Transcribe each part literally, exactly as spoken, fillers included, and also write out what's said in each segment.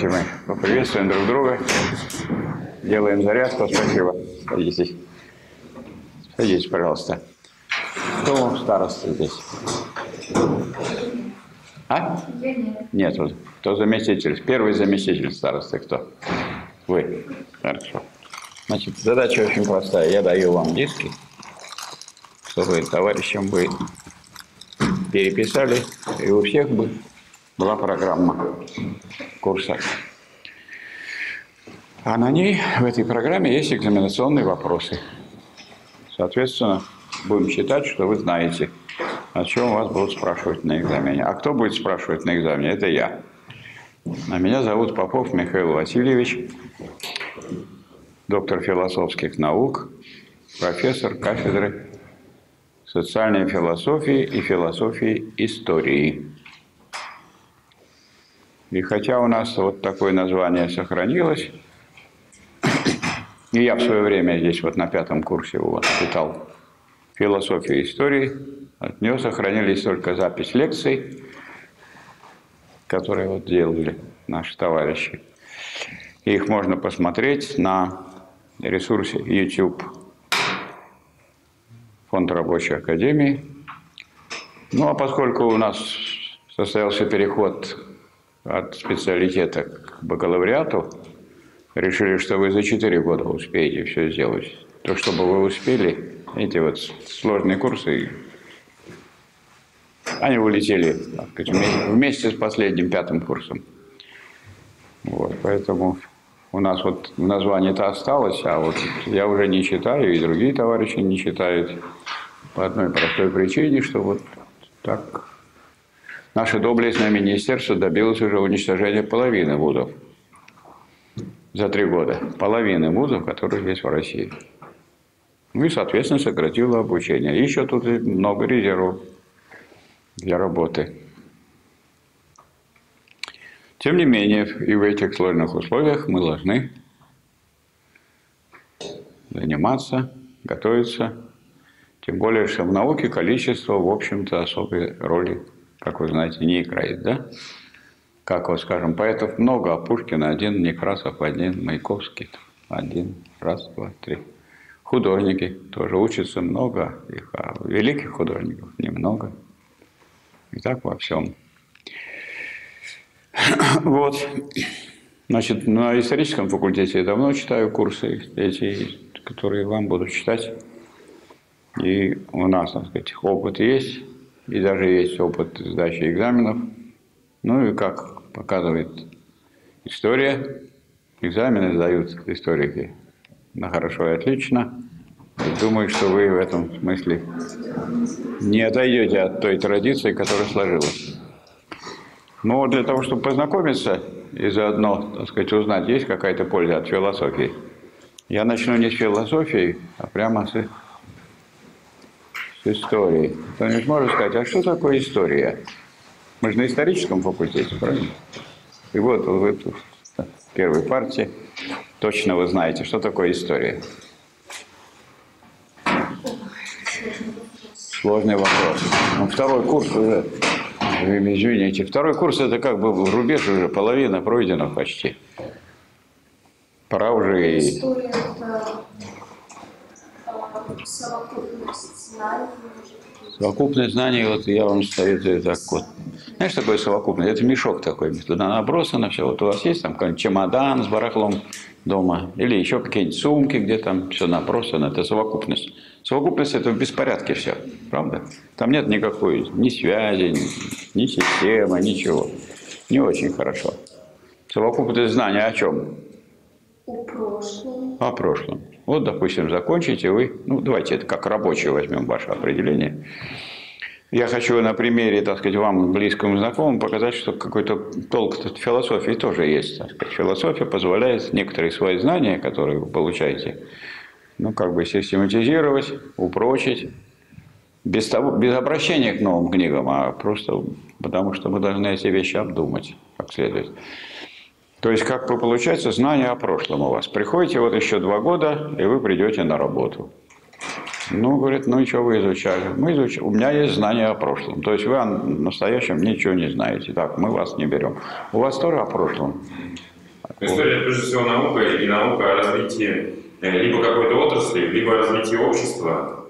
Давайте мы поприветствуем друг друга, делаем зарядку. Спасибо. Садитесь. Садитесь, пожалуйста. Кто вам староста здесь? А? Нет. Нет. Кто заместитель? Первый заместитель старосты кто? Вы. Хорошо. Значит, задача очень простая. Я даю вам диски, чтобы товарищам вы переписали, и у всех бы была программа курса. А на ней, в этой программе, есть экзаменационные вопросы. Соответственно, будем считать, что вы знаете, о чем вас будут спрашивать на экзамене. А кто будет спрашивать на экзамене? Это я. А меня зовут Попов Михаил Васильевич, доктор философских наук, профессор кафедры социальной философии и философии истории. И хотя у нас вот такое название сохранилось, и я в свое время здесь вот на пятом курсе у вас читал философию истории, от нее сохранились только запись лекций, которые вот делали наши товарищи. Их можно посмотреть на ресурсе YouTube Фонд Рабочей Академии. Ну а поскольку у нас состоялся переход от специалитета к бакалавриату, решили, что вы за четыре года успеете все сделать. То, чтобы вы успели, эти вот сложные курсы, они улетели, так сказать, вместе с последним пятым курсом. Вот, поэтому у нас вот в названии-то осталось, а вот я уже не читаю, и другие товарищи не читают. По одной простой причине, что вот так наше доблестное министерство добилось уже уничтожения половины вузов за три года. Половины вузов, которые есть в России. Ну и, соответственно, сократило обучение. И еще тут много резервов для работы. Тем не менее, и в этих сложных условиях мы должны заниматься, готовиться. Тем более, что в науке количество, в общем-то, особой роли, как вы знаете, не играет. Да? Как вот, скажем, поэтов много, а Пушкин один, Некрасов один, Маяковский один, раз, два, три. Художники тоже учатся много, их, а великих художников немного. И так во всем. Вот, значит, на историческом факультете я давно читаю курсы эти, которые вам буду читать. И у нас, так сказать, опыт есть, и даже есть опыт сдачи экзаменов. Ну и как показывает история, экзамены сдают историки на хорошо и отлично. Думаю, что вы в этом смысле не отойдете от той традиции, которая сложилась. Но для того, чтобы познакомиться и заодно, так сказать, узнать, есть какая-то польза от философии, я начну не с философии, а прямо с, с истории. Кто-нибудь может сказать, а что такое история? Мы же на историческом факультете, правильно? И вот вы тут, в первой партии, точно вы знаете, что такое история. Сложный вопрос. Ну, второй курс уже. Извините, второй курс это как бы рубеж уже, половина пройдена почти. Пора уже и... История это совокупность знаний. Совокупность знаний, вот я вам советую так вот. Знаешь, такое совокупность? Это мешок такой, туда набросано все. Вот у вас есть там какой-нибудь чемодан с барахлом дома, или еще какие-нибудь сумки, где там все набросано, это совокупность. Совокупность – это в беспорядке все, правда? Там нет никакой ни связи, ни, ни системы, ничего. Не очень хорошо. Совокупность знаний о чем? О прошлом. О прошлом. Вот, допустим, закончите вы, ну, давайте это как рабочие возьмем ваше определение. Я хочу на примере, так сказать, вам, близкому знакомому, показать, что какой-то толк от философии тоже есть. Так сказать. Философия позволяет некоторые свои знания, которые вы получаете, ну, как бы систематизировать, упрочить, без того, без обращения к новым книгам, а просто потому, что мы должны эти вещи обдумать как следует. То есть, как бы получается, знание о прошлом у вас. Приходите вот еще два года, и вы придете на работу. Ну, говорит, ну и что вы изучали? Мы изуч... У меня есть знание о прошлом. То есть, вы о настоящем ничего не знаете. Так, мы вас не берем. У вас тоже о прошлом? История, прежде всего, наука, и наука о развитии либо какой-то отрасли, либо о развитии общества.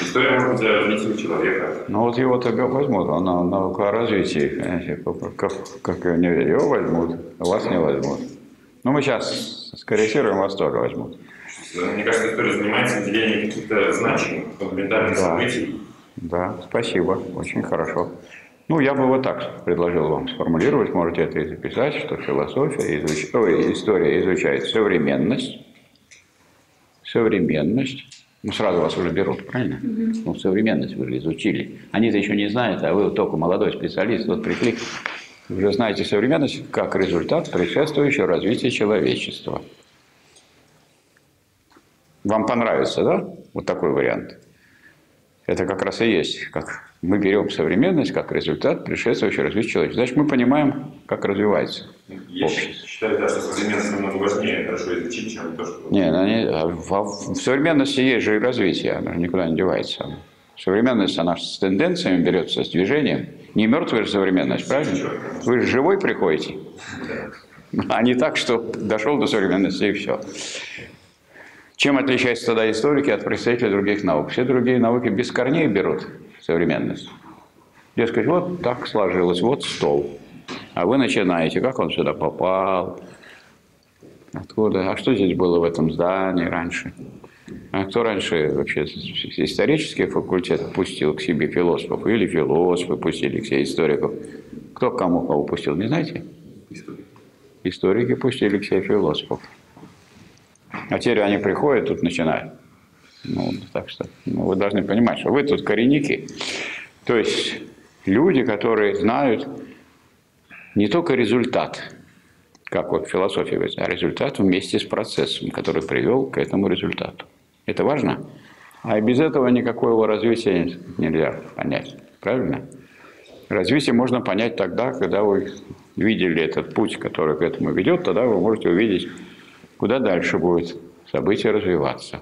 История может быть о развитии человека. Ну вот его-то возьмут, она наука о развитии. Как, как его возьмут, вас не возьмут. Ну мы сейчас скорректируем, вас тоже возьмут. Мне кажется, история занимается выделением каких-то значимых, фундаментальных да. событий. Да, спасибо, очень хорошо. Ну, я бы вот так предложил вам сформулировать, можете это и записать, что философия, изуч... Ой, история изучает современность, современность, ну, сразу вас уже берут, правильно? Mm-hmm. Ну, современность вы же изучили, они-то еще не знают, а вы только молодой специалист, вот пришли, вы же знаете современность как результат предшествующего развития человечества. Вам понравится, да, вот такой вариант? Это как раз и есть, как мы берем современность как результат предшествующего развития человека. Значит, мы понимаем, как развивается я общество. Считаю, да, что современность намного важнее хорошо изучить, чем то, что... Не, она не... В современности есть же и развитие, она же никуда не девается. Современность, она с тенденциями берется, с движением. Не мертвая же современность, правильно? Вы же живой приходите, а не так, что дошел до современности и все. Чем отличаются тогда историки от представителей других наук? Все другие науки без корней берут современность. Дескать, вот так сложилось, вот стол. А вы начинаете, как он сюда попал, откуда, а что здесь было в этом здании раньше? А кто раньше вообще исторический факультет пустил к себе философов? Или философы пустили к себе историков? Кто кому кого пустил, не знаете? Историки пустили к себе философов. А теперь они приходят, тут начинают. Ну, так что ну, вы должны понимать, что вы тут коренники. То есть люди, которые знают не только результат, как вот философия говорит, а результат вместе с процессом, который привел к этому результату. Это важно? А без этого никакого развития нельзя понять. Правильно? Развитие можно понять тогда, когда вы видели этот путь, который к этому ведет, тогда вы можете увидеть, куда дальше будет событие развиваться.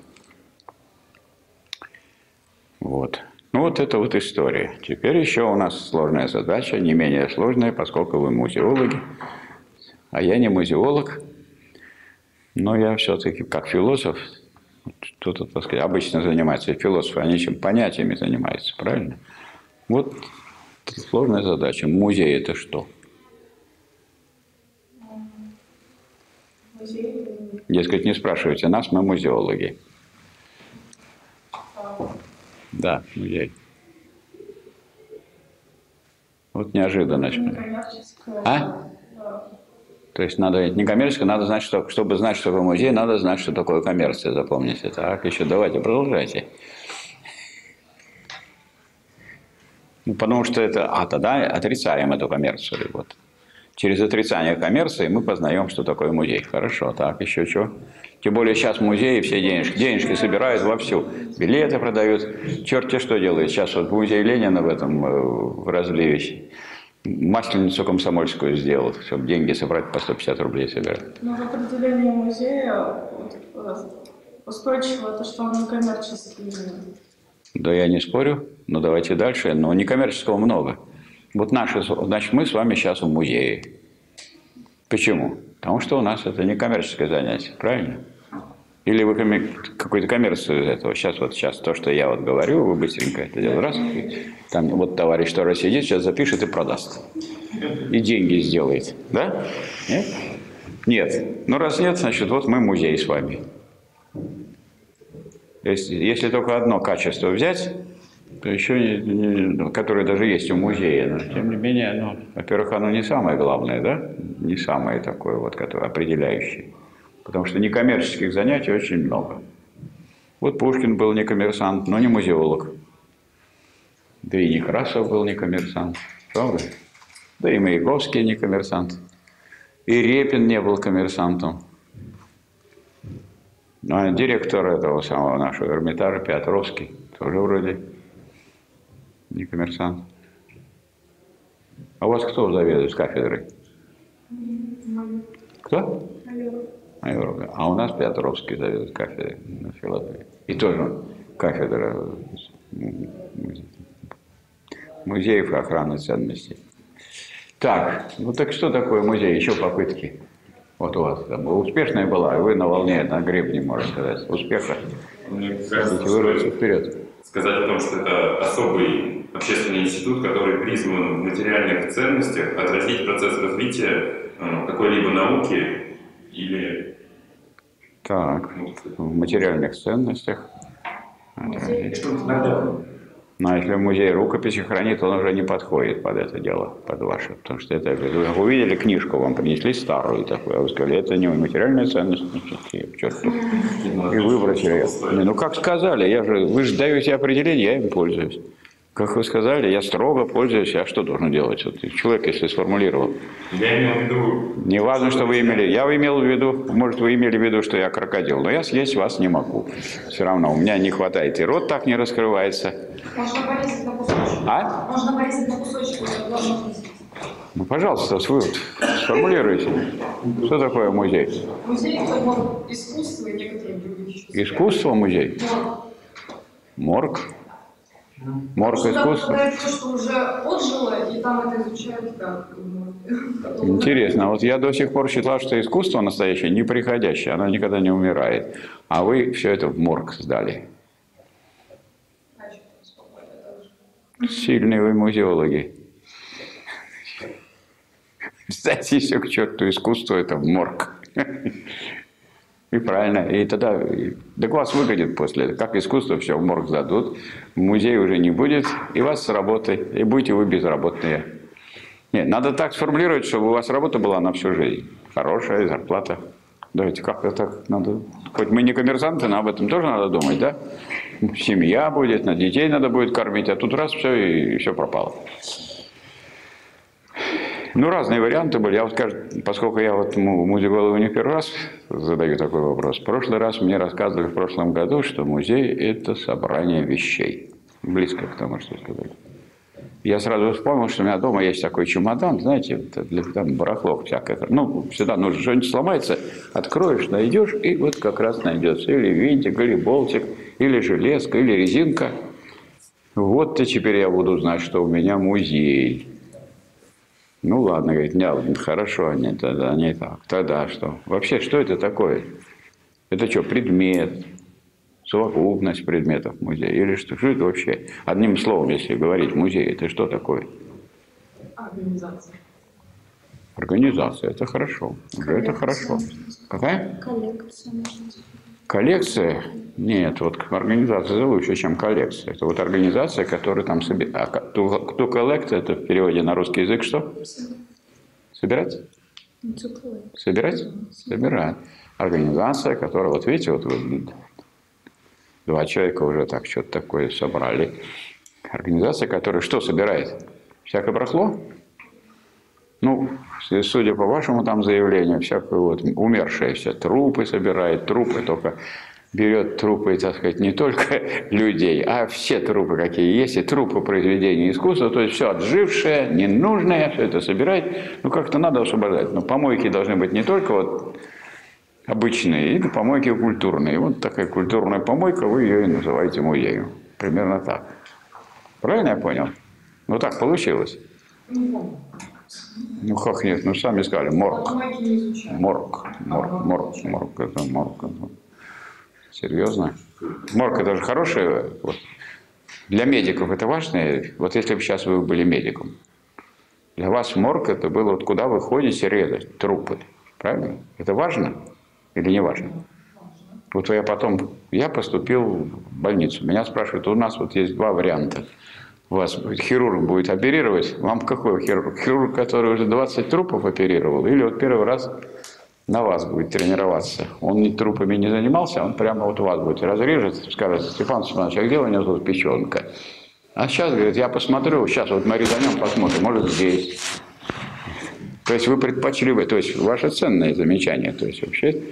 Вот. Ну, вот это вот история. Теперь еще у нас сложная задача, не менее сложная, поскольку вы музеологи, а я не музеолог, но я все-таки как философ, кто-то, так сказать, обычно занимается философы, они чем понятиями занимаются, правильно? Вот сложная задача. Музей – это что? Музей? Дескать, не спрашивайте нас, мы музеологи. Да, музей. Вот неожиданность. А? То есть надо ведь не коммерческое, надо знать, что чтобы знать, что такое музей, надо знать, что такое коммерция, запомните. Так, еще давайте, продолжайте. Ну, потому что это, а тогда отрицаем эту коммерцию. Вот. Через отрицание коммерции мы познаем, что такое музей. Хорошо, так, еще что? Тем более сейчас музеи все денежки, денежки собирают вовсю. Билеты продают. Черт-те что делает. Сейчас вот музей Ленина в этом, в разливе, масленицу комсомольскую сделал, чтобы деньги собрать по сто пятьдесят рублей собирать. Но в определении музея устойчиво то, что он некоммерческий. Да я не спорю, но давайте дальше. Но некоммерческого много. Вот наши, значит, мы с вами сейчас в музее. Почему? Потому что у нас это не коммерческое занятие, правильно? Или вы коммер... какую-то коммерцию из этого. Сейчас вот сейчас то, что я вот говорю, вы быстренько это делаете. Раз, там вот товарищ, который сидит, сейчас запишет и продаст. И деньги сделает. Да? Нет? Нет. Ну, раз нет, значит, вот мы музей с вами. Если, если только одно качество взять... Еще, которое даже есть у музея, но тем не менее, оно, во-первых, оно не самое главное, да? Не самое такое вот, которое определяющее. Потому что некоммерческих занятий очень много. Вот Пушкин был не коммерсант, но не музеолог. Да и Некрасов был не коммерсант, правда? Да и Маяковский не коммерсант. И Репин не был коммерсантом. А директор этого самого нашего Эрмитажа, Петровский, тоже вроде... Не коммерсант. А у вас кто заведует кафедрой? Кто? Майор. А у нас Петровский заведует кафедрой на философии. И тоже кафедра музеев и охраны ценностей. Так, ну так что такое музей? Еще попытки. Вот у вас там успешная была, и вы на волне, на гребне, можно сказать, успеха. Мне кажется, вырваться вперед. Сказать о том, что это особый общественный институт, который призван в материальных ценностях отразить процесс развития какой-либо науки или... Так, в материальных ценностях. Музей. Но если музей рукописи хранит, он уже не подходит под это дело, под ваше. Потому что это вы увидели книжку, вам принесли старую такую, а вы сказали, это не материальная ценность. И выбросили ее. Ну как сказали, я же, вы же даете определение, я им пользуюсь. Как вы сказали, я строго пользуюсь, а что должен делать? Вот человек, если сформулировал. Я имел в виду... Не важно, что вы имели. Я имел в виду, может, вы имели в виду, что я крокодил, но я съесть вас не могу. Все равно у меня не хватает, и рот так не раскрывается. Можно порезать на кусочек. А? Можно порезать на кусочек. Ну, пожалуйста, вывод. Сформулируйте. Что такое музей? Музей – это искусство и некоторые другие. Искусство музей? Морг. Морг? Морг искусства. Интересно, вот я до сих пор считал, что искусство настоящее неприходящее, оно никогда не умирает. А вы все это в морг сдали. Сильные вы музеологи. Кстати, все к черту, искусство это в морг. И правильно. И тогда так вас выгонят после. Как искусство, все, в морг сдадут. Музей уже не будет. И вас с работы. И будете вы безработные. Нет, надо так сформулировать, чтобы у вас работа была на всю жизнь. Хорошая зарплата. Давайте как-то так надо. Хоть мы не коммерсанты, но об этом тоже надо думать, да? Семья будет, на детей надо будет кормить. А тут раз все, и все пропало. Ну, разные варианты были. Я вот, поскольку я вот музеологу не первый раз задаю такой вопрос. В прошлый раз мне рассказывали в прошлом году, что музей – это собрание вещей. Близко к тому, что сказать. Я сразу вспомнил, что у меня дома есть такой чемодан, знаете, для, там барахло всякое. Ну, всегда нужно что-нибудь сломается, откроешь, найдешь, и вот как раз найдется. Или винтик, или болтик, или железка, или резинка. Вот-то теперь я буду знать, что у меня музей. Ну ладно, говорит, нет, хорошо, они тогда не так. Тогда что? Вообще, что это такое? Это что, предмет? Совокупность предметов музея? Или что? Что это вообще? Одним словом, если говорить музей, это что такое? Организация. Организация, это хорошо. Уже это хорошо. Какая? Коллекция. Коллекция? Нет, вот организация лучше, чем коллекция. Это вот организация, которая там собирает. А to collect, это в переводе на русский язык что? Собирать? Собирать? Собирать. Организация, которая, вот видите, вот вы, два человека уже так что-то такое собрали. Организация, которая что собирает? Всякое барахло? Ну, судя по вашему там заявлению, всякое вот умершее все, трупы собирает, трупы только... Берет трупы, так сказать, не только людей, а все трупы, какие есть, и трупы произведения искусства, то есть все отжившее, ненужное, все это собирать. Ну, как-то надо освобождать. Но помойки должны быть не только вот обычные, и помойки культурные. Вот такая культурная помойка, вы ее и называете музеем. Примерно так. Правильно я понял? Ну, так получилось. Ну, как нет? Ну, сами сказали, морг. Морг, морг, морг, морг, это морг. Серьезно? Морг это же хорошее. Вот. Для медиков это важно. Вот если бы сейчас вы были медиком. Для вас морг это было, вот куда вы ходите резать трупы. Правильно? Это важно или не важно? Вот я потом, я поступил в больницу. Меня спрашивают, у нас вот есть два варианта. У вас хирург будет оперировать. Вам какой хирург? Хирург, который уже двадцать трупов оперировал? Или вот первый раз... На вас будет тренироваться. Он ни трупами не занимался, он прямо вот вас будет разрежет, скажет, Степан Степанович, а где у него тут печенка? А сейчас, говорит, я посмотрю, сейчас вот мы резанем, посмотрим, может здесь. То есть вы предпочли бы, то есть ваше ценное замечание, то есть вообще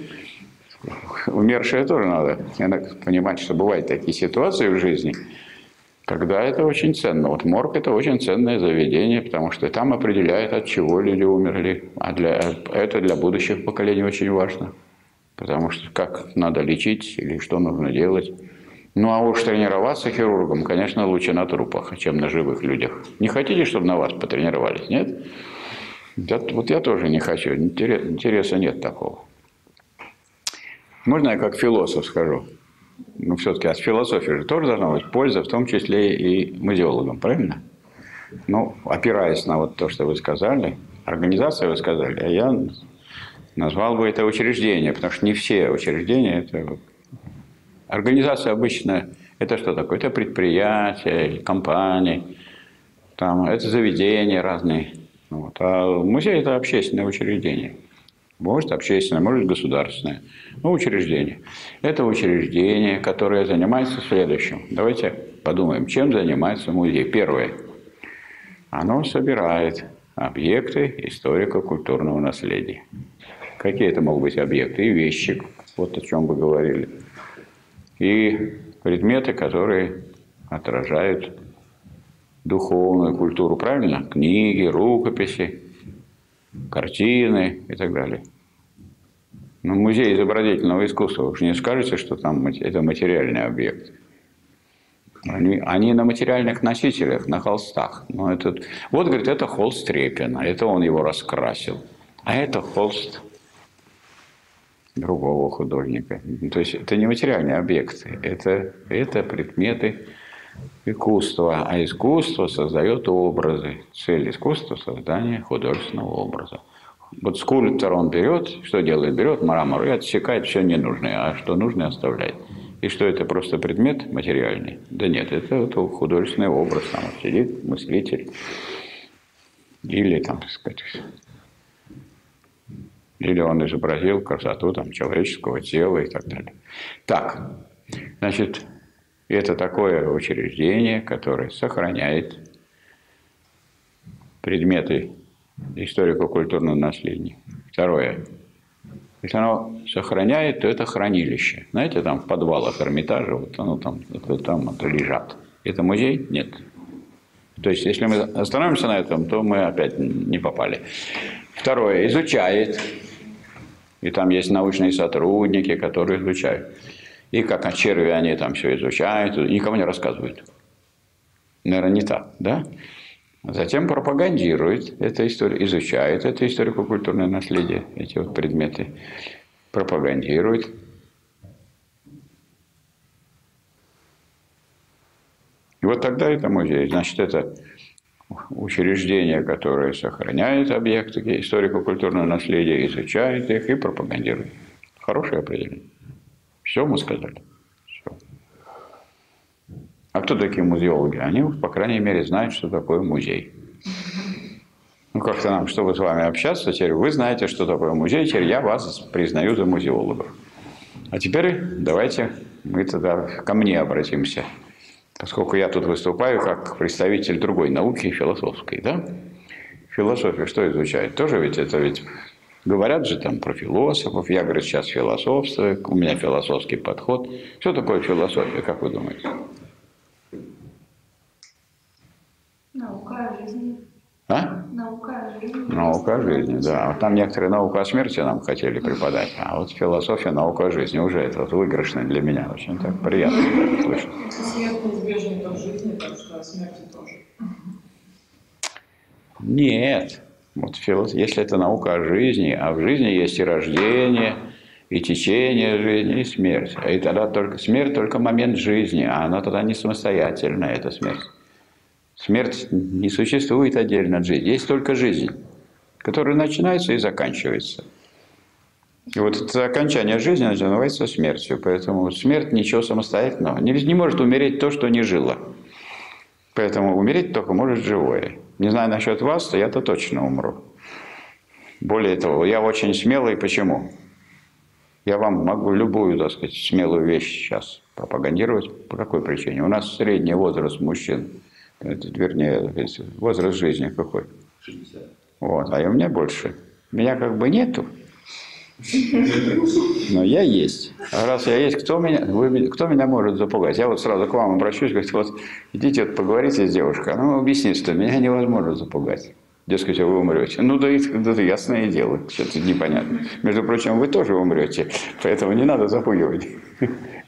умершее тоже надо. Надо понимать, что бывают такие ситуации в жизни, когда это очень ценно. Вот морг – это очень ценное заведение, потому что там определяет, от чего люди умерли. А для, это для будущих поколений очень важно. Потому что как надо лечить или что нужно делать. Ну, а уж тренироваться хирургом, конечно, лучше на трупах, чем на живых людях. Не хотите, чтобы на вас потренировались, нет? Да, вот я тоже не хочу, интерес, интереса нет такого. Можно я как философ скажу? Ну, все-таки от философии же тоже должна быть польза, в том числе и музеологам, правильно? Ну, опираясь на вот то, что вы сказали, организация вы сказали, а я назвал бы это учреждение, потому что не все учреждения это... Организация обычно это что такое? Это предприятие, компании, там, это заведения разные. Вот. А музей – это общественное учреждение. Может, общественное, может, государственное. Ну, учреждение. Это учреждение, которое занимается следующим. Давайте подумаем, чем занимается музей. Первое. Оно собирает объекты историко-культурного наследия. Какие это могут быть объекты? И вещи, вот о чем вы говорили. И предметы, которые отражают духовную культуру, правильно? Книги, рукописи, картины и так далее. Но музей изобразительного искусства, уж не скажете, что там это материальный объект. Они, они на материальных носителях, на холстах. Но это, вот, говорит, это холст Репина, это он его раскрасил. А это холст другого художника. То есть это не материальные объекты, это, это предметы искусства. А искусство создает образы. Цель искусства – создание художественного образа. Вот скульптор он берет, что делает? Берет мрамор и отсекает все ненужное, а что нужное оставляет. И что это просто предмет материальный? Да нет, это, это художественный образ, там сидит мыслитель. Или, там, так сказать, или он изобразил красоту там, человеческого тела и так далее. Так, значит, это такое учреждение, которое сохраняет предметы историко-культурного наследия. Второе. Если оно сохраняет, то это хранилище. Знаете, там в подвалах Эрмитажа, вот оно там, это, там это лежат. Это музей? Нет. То есть, если мы остановимся на этом, то мы опять не попали. Второе. Изучает. И там есть научные сотрудники, которые изучают. И как черви они там все изучают, никому не рассказывают. Наверное, не так, да? Затем пропагандирует эту историю, изучает это историко-культурное наследие, эти вот предметы. Пропагандирует. И вот тогда это музей. Значит, это учреждение, которое сохраняет объекты историко-культурного наследия, изучает их и пропагандирует. Хорошее определение. Все мы сказали. Все. А кто такие музеологи? Они, по крайней мере, знают, что такое музей. Ну, как-то нам, чтобы с вами общаться, теперь вы знаете, что такое музей, теперь я вас признаю за музеологов. А теперь давайте мы тогда ко мне обратимся, поскольку я тут выступаю как представитель другой науки, философской, да? Философия что изучает? Тоже ведь это ведь... Говорят же там про философов. Я, говорю, сейчас философствую, у меня философский подход. Что такое философия, как вы думаете? Наука о жизни. А? Наука о жизни. Наука о жизни, да. Вот там некоторые науку о смерти нам хотели преподать, а вот философия, наука о жизни. Уже это вот выигрышно для меня. Очень так приятно слышать. Смерть неизбежна в жизни, так что о смерти тоже. Нет. Вот философ... Если это наука о жизни, а в жизни есть и рождение, и течение жизни, и смерть. И тогда только смерть только момент жизни, а она тогда не самостоятельная, эта смерть. Смерть не существует отдельно от жизни. Есть только жизнь, которая начинается и заканчивается. И вот это окончание жизни называется смертью. Поэтому смерть ничего самостоятельного. Не, не может умереть то, что не жило. Поэтому умереть только может живое. Не знаю насчет вас, то я-то точно умру. Более того, я очень смелый. Почему? Я вам могу любую, так сказать, смелую вещь сейчас пропагандировать. По какой причине? У нас средний возраст мужчин. Это, вернее, возраст жизни какой? шестьдесят. Вот. А и у меня больше. Меня как бы нету. Но я есть. А раз я есть, кто меня, вы, кто меня может запугать? Я вот сразу к вам обращусь, говорю, вот идите вот поговорите с девушкой. Она объяснит, что меня невозможно запугать. Дескать, вы умрете. Ну, да это ясное дело, что-то непонятно. Между прочим, вы тоже умрете, поэтому не надо запугивать.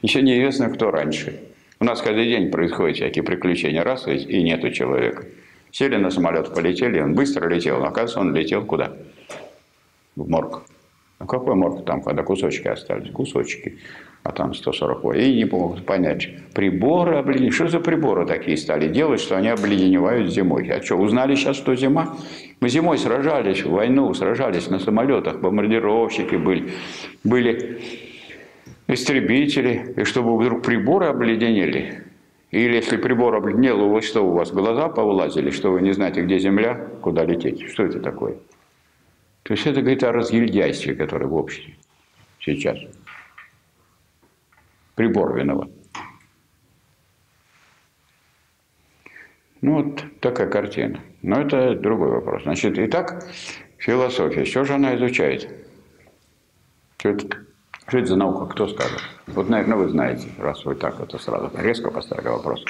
Еще неизвестно, кто раньше. У нас каждый день происходят всякие приключения, раз, и нету человека. Сели на самолет, полетели, он быстро летел, но, оказывается, он летел куда? В морг. А какой морг там, когда кусочки остались? Кусочки. А там сто сорок. И не могут понять. Приборы обледеневают. Что за приборы такие стали делать, что они обледеневают зимой? А что, узнали сейчас, что зима? Мы зимой сражались в войну, сражались на самолетах, бомбардировщики были, были истребители. И чтобы вдруг приборы обледенели? Или если прибор обледенел, у вас что, у вас глаза повылазили, что вы не знаете, где земля, куда лететь? Что это такое? То есть это говорит о разгильдяйстве, которое в обществе сейчас. Прибор виноват. Ну, вот такая картина. Но это другой вопрос. Значит, итак, философия. Что же она изучает? Что это, что это за наука? Кто скажет? Вот, наверное, вы знаете, раз вы так это сразу резко поставили вопрос.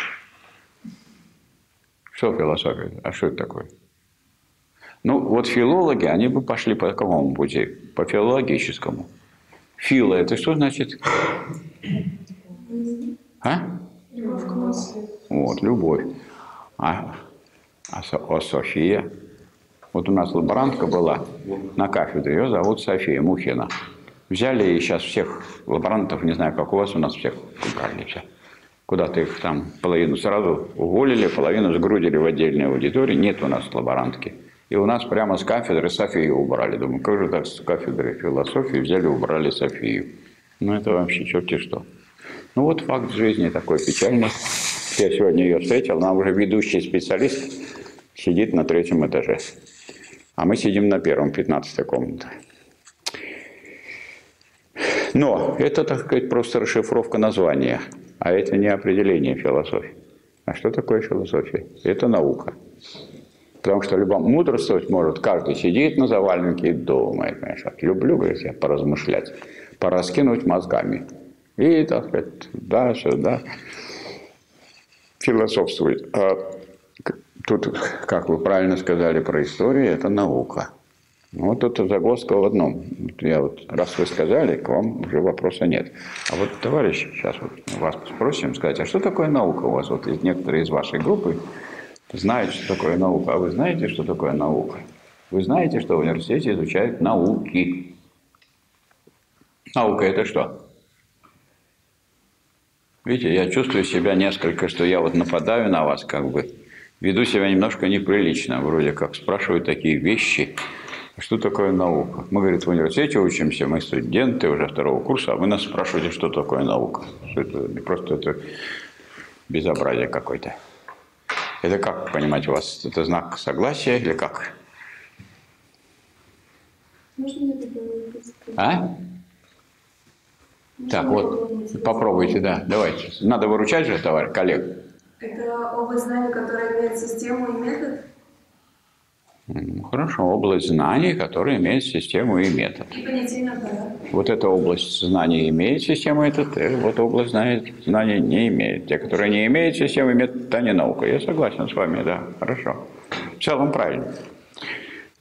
Что философия? А что это такое? Ну, вот филологи, они бы пошли по какому пути? По филологическому. Фило – это что значит? А? Любовь к маслу. Вот, любовь. А, а, а София? Вот у нас лаборантка была на кафедре, ее зовут София Мухина. Взяли и сейчас всех лаборантов, не знаю, как у вас, у нас всех украли все. Куда-то их там половину сразу уволили, половину сгрудили в отдельной аудитории. Нет у нас лаборантки. И у нас прямо с кафедры Софию убрали. Думаю, как же так с кафедры философии взяли, убрали Софию. Ну, это вообще черти что. Ну, вот факт жизни такой печальный. Я сегодня ее встретил, она уже ведущий специалист, сидит на третьем этаже. А мы сидим на первом, пятнадцатой комнате. Но это, так сказать, просто расшифровка названия. А это не определение философии. А что такое философия? Это наука. Потому что любо мудрствовать может, каждый сидит на заваленке и думает, конечно, люблю, говорит, я поразмышлять, пораскинуть мозгами. И, так сказать, туда-сюда философствует. А тут, как вы правильно сказали про историю, это наука. Вот это загвоздка в одном. Я вот, раз вы сказали, к вам уже вопроса нет. А вот, товарищи, сейчас вот вас спросим, сказать, а что такое наука у вас? Вот некоторые из вашей группы знают, что такое наука. А вы знаете, что такое наука? Вы знаете, что в университете изучают науки. Наука – это что? Видите, я чувствую себя несколько, что я вот нападаю на вас, как бы. Веду себя немножко неприлично, вроде как спрашивают такие вещи. Что такое наука? Мы, говорит, в университете учимся, мы студенты уже второго курса, а вы нас спрашиваете, что такое наука. Это просто это безобразие какое-то. Это как понимать вас? Это знак согласия или как? Можно мне договориться? А? Можно так, вот, попробуйте, да, давайте. Надо выручать же, товарищ, коллег. Это область знаний, которая имеет систему и метод? Ну, хорошо, область знаний, которая имеет систему и метод. И понятийно, да. Вот эта область знаний имеет систему и метод, и вот область знаний, знаний не имеет. Те, которые не имеют системы и метод, это не наука. Я согласен с вами, да, хорошо. В целом правильно.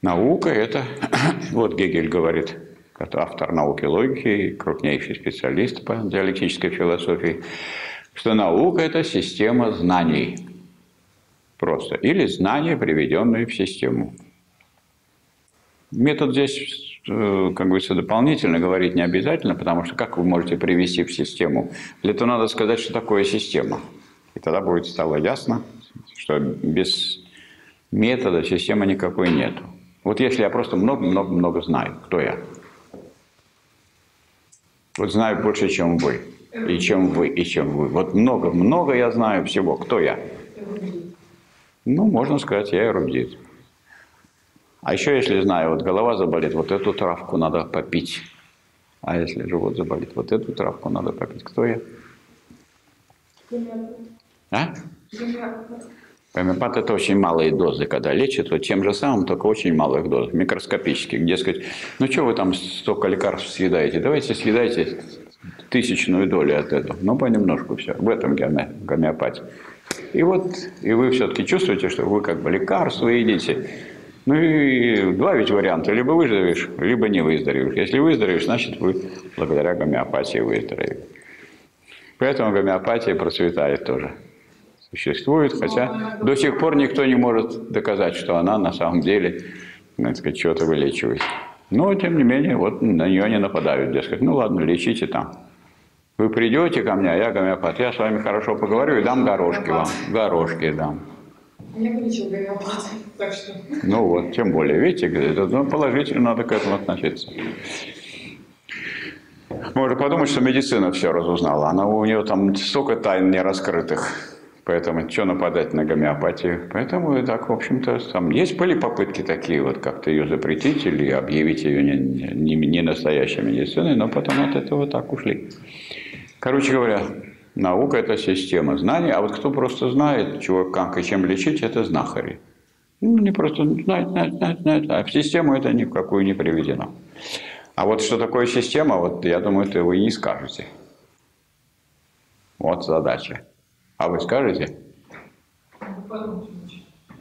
Наука – это, вот Гегель говорит, автор науки логики, крупнейший специалист по диалектической философии, что наука – это система знаний. Просто. Или знания, приведенные в систему. Метод здесь, как говорится, дополнительно говорить не обязательно, потому что как вы можете привести в систему? Для этого надо сказать, что такое система. И тогда будет стало ясно, что без метода системы никакой нету. Вот если я просто много-много-много знаю, кто я? Вот знаю больше, чем вы. И чем вы, и чем вы. Вот много-много я знаю всего. Кто я? Ну, можно сказать, я эрудит. А еще, если знаю, вот голова заболит, вот эту травку надо попить. А если живот заболит, вот эту травку надо попить. Кто я? Гомеопат. А? Гомеопат. Гомеопат – это очень малые дозы, когда лечат. Вот тем же самым, только очень малых доз, микроскопических. Где сказать, ну, что вы там столько лекарств съедаете? Давайте съедайте тысячную долю от этого. Ну, понемножку все. В этом гомеопатия. И вот, и вы все-таки чувствуете, что вы как бы лекарство едите. Ну и два ведь варианта. Либо выздоровеешь, либо не выздоровеешь. Если выздоровеешь, значит вы благодаря гомеопатии выздоровеете. Поэтому гомеопатия процветает тоже. существует, хотя до сих пор никто не может доказать, что она на самом деле, так сказать, чего-то вылечивает. Но, тем не менее, вот на нее не нападают, дескать, ну ладно, лечите там. Вы придете ко мне, а я гомеопат, я с вами хорошо поговорю и дам горошки вам. Горошки дам. Я вылечил гомеопат, так что... Ну вот, тем более, видите, ну, положительно надо к этому относиться. Можно подумать, что медицина все разузнала. Она, у нее там столько тайн не раскрытых. Поэтому что нападать на гомеопатию? Поэтому и так, в общем-то, там есть были попытки такие, вот как-то ее запретить или объявить ее не, не, не настоящей медициной, но потом от этого так ушли. Короче говоря, наука – это система знаний, а вот кто просто знает, чего, как и чем лечить, это знахари. Ну, не просто знает, знает, знает, знает, а в систему это ни в какую не приведено. А вот что такое система, вот я думаю, это вы и не скажете. Вот задача. А вы скажете?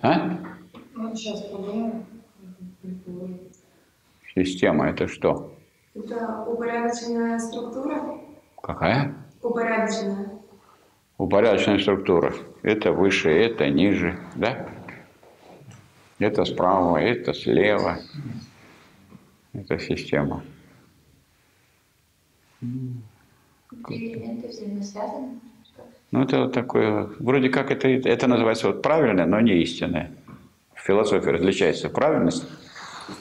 А? Система – это что? Это упорядоченная структура. Какая? Упорядоченная. Упорядоченная структура. Это выше, это ниже, да? Это справа, это слева. Это система. Элементы взаимосвязаны? Ну, это вот такое... Вроде как это, это называется вот правильное, но не истинное. В философии различается правильность.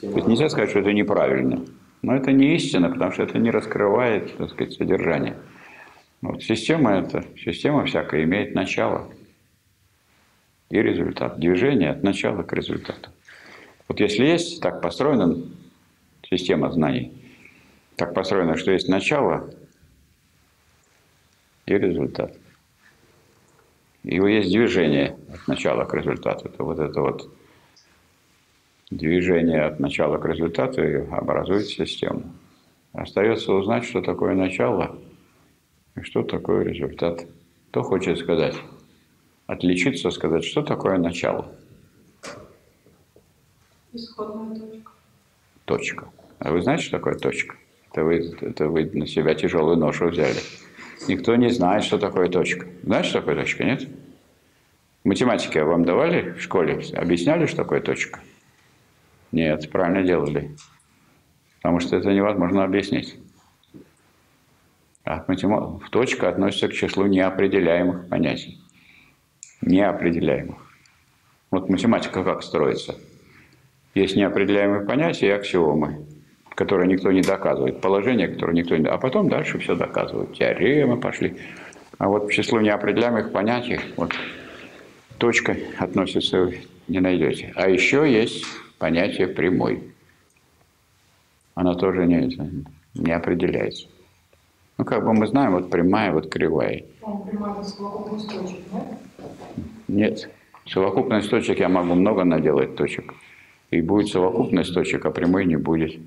Ведь нельзя сказать, что это неправильно. Но это не истина, потому что это не раскрывает, так сказать, содержание. Вот система, это, система всякая имеет начало и результат. Движение от начала к результату. Вот если есть, так построено... Система знаний так построена, что есть начало и результат. И есть движение от начала к результату. Это вот это вот движение от начала к результату и образует систему. Остается узнать, что такое начало и что такое результат. Кто хочет сказать? Отличиться, сказать, что такое начало? Исходная точка. Точка. А вы знаете, что такое точка? Это вы, это вы на себя тяжелую ношу взяли. Никто не знает, что такое точка. Знаете, что такое точка, нет? Математики вам давали в школе? Объясняли, что такое точка? Нет, правильно делали. Потому что это невозможно объяснить. А матем... Точка относится к числу неопределяемых понятий. Неопределяемых. Вот математика как строится? Есть неопределяемые понятия и аксиомы, которые никто не доказывает. Положения, которые никто не... А потом дальше все доказывают. Теоремы пошли. А вот к числу неопределяемых понятий вот точка относится, вы не найдете. А еще есть понятие прямой. Она тоже не, не определяется. Ну, как бы мы знаем, вот прямая, вот кривая. Прямая – это совокупность точек, нет? Нет. Совокупность точек я могу много наделать точек. И будет совокупность точек, а прямой не будет.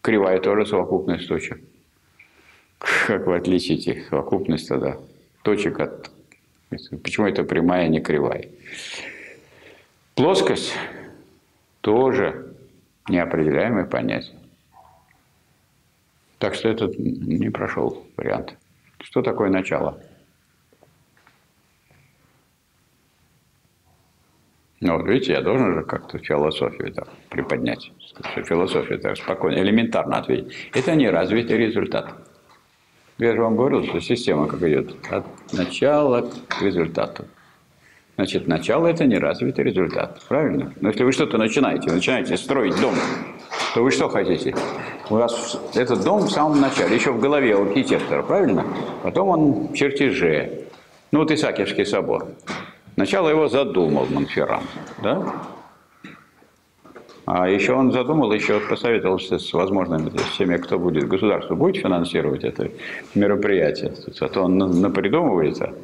Кривая тоже совокупность точек. Как вы отличите совокупность тогда? Точек от... Почему это прямая, а не кривая? Плоскость тоже неопределяемое понятие. Так что этот не прошел вариант. Что такое начало? Ну, вот видите, я должен же как-то философию так приподнять. Философию так спокойно, элементарно ответить. Это не развитый результат. Я же вам говорил, что система как идет от начала к результату. Значит, начало – это не развитый результат. Правильно? Но если вы что-то начинаете, начинаете строить дом, то вы что хотите? У вас этот дом в самом начале, еще в голове архитектора, правильно? Потом он в чертеже. Ну, вот Исаакиевский собор. Сначала его задумал Монферран, да? А еще он задумал, еще посоветовался с возможными с теми, кто будет, государство будет финансировать это мероприятие. А то он напридумывается,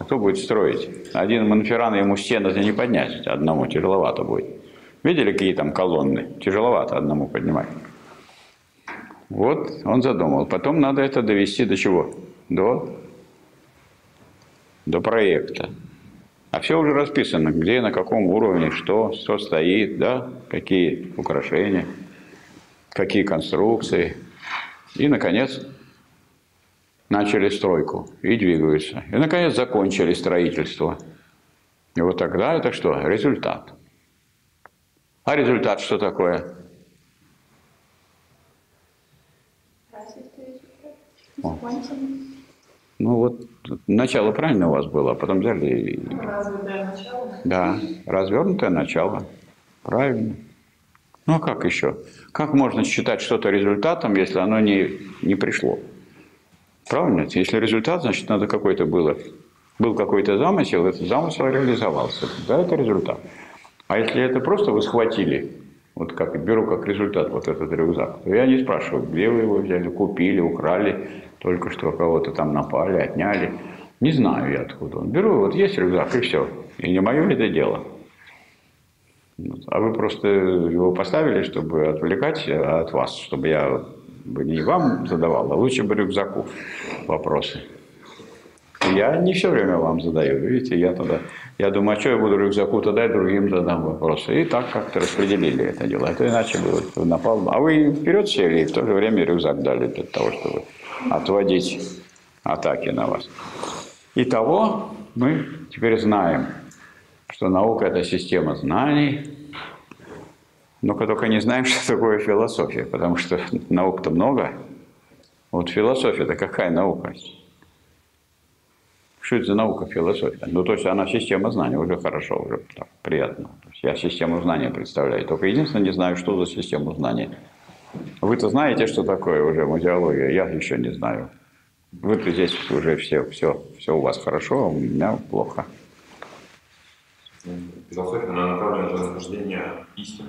а кто будет строить. Один Монферран ему стены-то не поднять, одному тяжеловато будет. Видели, какие там колонны? Тяжеловато одному поднимать. Вот он задумал. Потом надо это довести до чего? До, до проекта. А все уже расписано, где, на каком уровне, что, что стоит, да, какие украшения, какие конструкции. И, наконец, начали стройку и двигаются. И, наконец, закончили строительство. И вот тогда это что? Результат. А результат что такое? О. Ну вот начало правильно у вас было, а потом взяли... Развернутое начало. Да, развернутое начало. Правильно. Ну а как еще? Как можно считать что-то результатом, если оно не, не пришло? Правильно? Если результат, значит, надо какой-то было. Был какой-то замысел, этот замысел реализовался. Да, это результат. А если это просто вы схватили, вот как беру как результат вот этот рюкзак, то я не спрашиваю, где вы его взяли, купили, украли, только что кого-то там напали, отняли. Не знаю я, откуда он. Беру, вот есть рюкзак, и все. И не мое ли это дело? А вы просто его поставили, чтобы отвлекать от вас, чтобы я не вам задавал, а лучше бы рюкзаку вопросы. Я не все время вам задаю, видите, я тогда, я думаю, а что я буду рюкзаку тогда и другим задам вопросы. И так как-то распределили это дело, это иначе бы напал. А вы вперед сели и в то же время рюкзак дали для того, чтобы отводить атаки на вас. Итого мы теперь знаем, что наука – это система знаний. Ну-ка только не знаем, что такое философия, потому что наук-то много. Вот философия-то какая наука? Что это за наука философия? Ну, то есть, она система знаний, уже хорошо, уже так, приятно. То есть, я систему знания представляю, только единственное, не знаю, что за систему знаний. Вы-то знаете, что такое уже музеология, я еще не знаю. Вы-то здесь уже все, все, все у вас хорошо, а у меня плохо. Философия, она направлена на нахождение истины.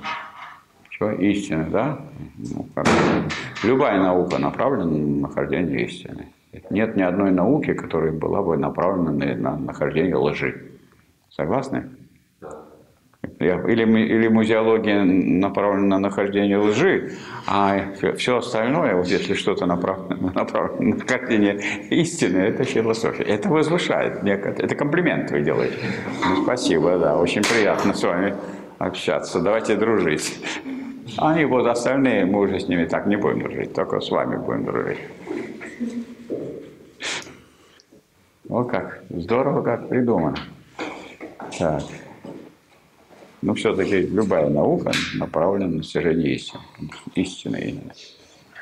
Что? Истины, да? Ну, любая наука направлена на нахождение истины. Нет ни одной науки, которая была бы направлена на, на нахождение лжи. Согласны? Или, или музеология направлена на нахождение лжи, а все остальное, вот если что-то направлено, направлено на нахождение истины, это философия. Это возвышает. Это комплимент вы делаете. Ну, спасибо, да. Очень приятно с вами общаться. Давайте дружить. Они вот остальные, мы уже с ними так не будем дружить, только с вами будем дружить. Вот как. Здорово, как придумано. Так. Ну, все-таки любая наука направлена на достижение истины. Истины именно.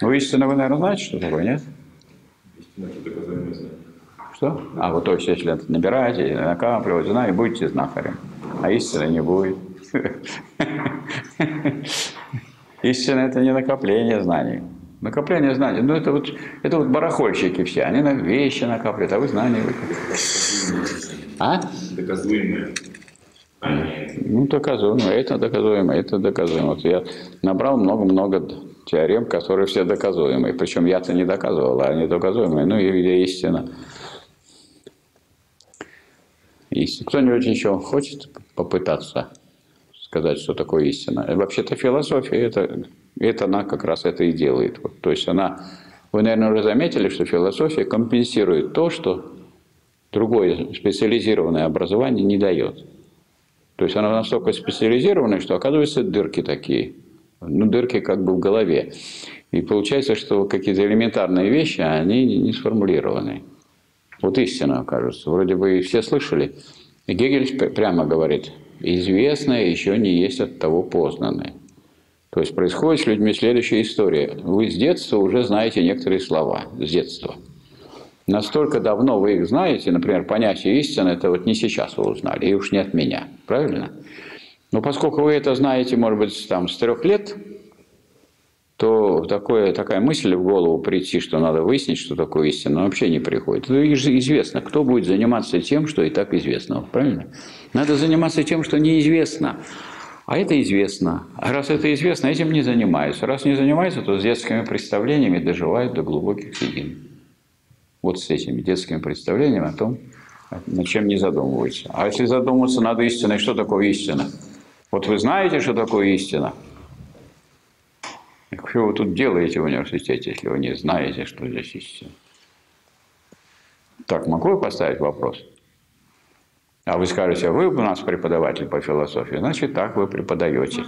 Ну, истина вы, наверное, знаете, что такое, нет? Истина – это доказание знания. Что? А, вот то есть, если набираете, накапливаете знания, будете знахарем. А истины не будет. Истина – это не накопление знаний. Накопление знаний. Ну, это вот, это вот барахольщики все. Они на вещи накапливают, а вы знания выкопаете. А? Доказуемые. Ну, доказуемые. Это доказуемое, это доказуемое. Вот я набрал много-много теорем, которые все доказуемые. Причем я-то не доказывал, а они доказуемые. Ну, и где истина. Истина. Кто-нибудь еще хочет попытаться сказать, что такое истина? Вообще-то философия – это... Это она как раз это и делает. Вот, то есть она... Вы, наверное, уже заметили, что философия компенсирует то, что другое специализированное образование не дает. То есть она настолько специализированная, что оказываются дырки такие. Ну, дырки как бы в голове. И получается, что какие-то элементарные вещи, они не сформулированы. Вот истина, кажется. Вроде бы и все слышали. И Гегель прямо говорит: «Известное еще не есть от того познанное». То есть происходит с людьми следующая история. Вы с детства уже знаете некоторые слова. С детства. Настолько давно вы их знаете, например, понятие истины, это вот не сейчас вы узнали, и уж не от меня. Правильно? Но поскольку вы это знаете, может быть, там, с трех лет, то такое, такая мысль в голову прийти, что надо выяснить, что такое истина, вообще не приходит. Это известно. Кто будет заниматься тем, что и так известно? Правильно? Надо заниматься тем, что неизвестно. А это известно. А раз это известно, этим не занимаются. Раз не занимаются, то с детскими представлениями доживают до глубоких седин. Вот с этими детскими представлениями о том, над чем не задумываются. А если задумываться над истиной, что такое истина? Вот вы знаете, что такое истина? И что вы тут делаете в университете, если вы не знаете, что здесь истина? Так, могу я поставить вопрос? А вы скажете: вы у нас преподаватель по философии, значит, так вы преподаете.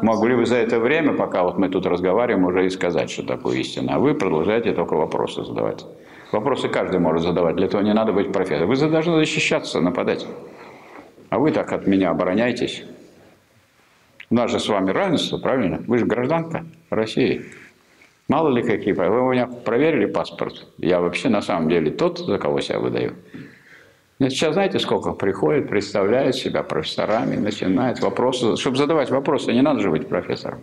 Могли бы за это время, пока вот мы тут разговариваем, уже и сказать, что такое истина. А вы продолжаете только вопросы задавать. Вопросы каждый может задавать, для этого не надо быть профессором. Вы должны защищаться, нападать. А вы так от меня обороняетесь. У нас же с вами равенство, правильно? Вы же гражданка России. Мало ли какие... Вы меня проверили паспорт? Я вообще на самом деле тот, за кого себя выдаю. Сейчас знаете, сколько приходит, представляет себя профессорами, начинает вопросы... Чтобы задавать вопросы, не надо же быть профессором.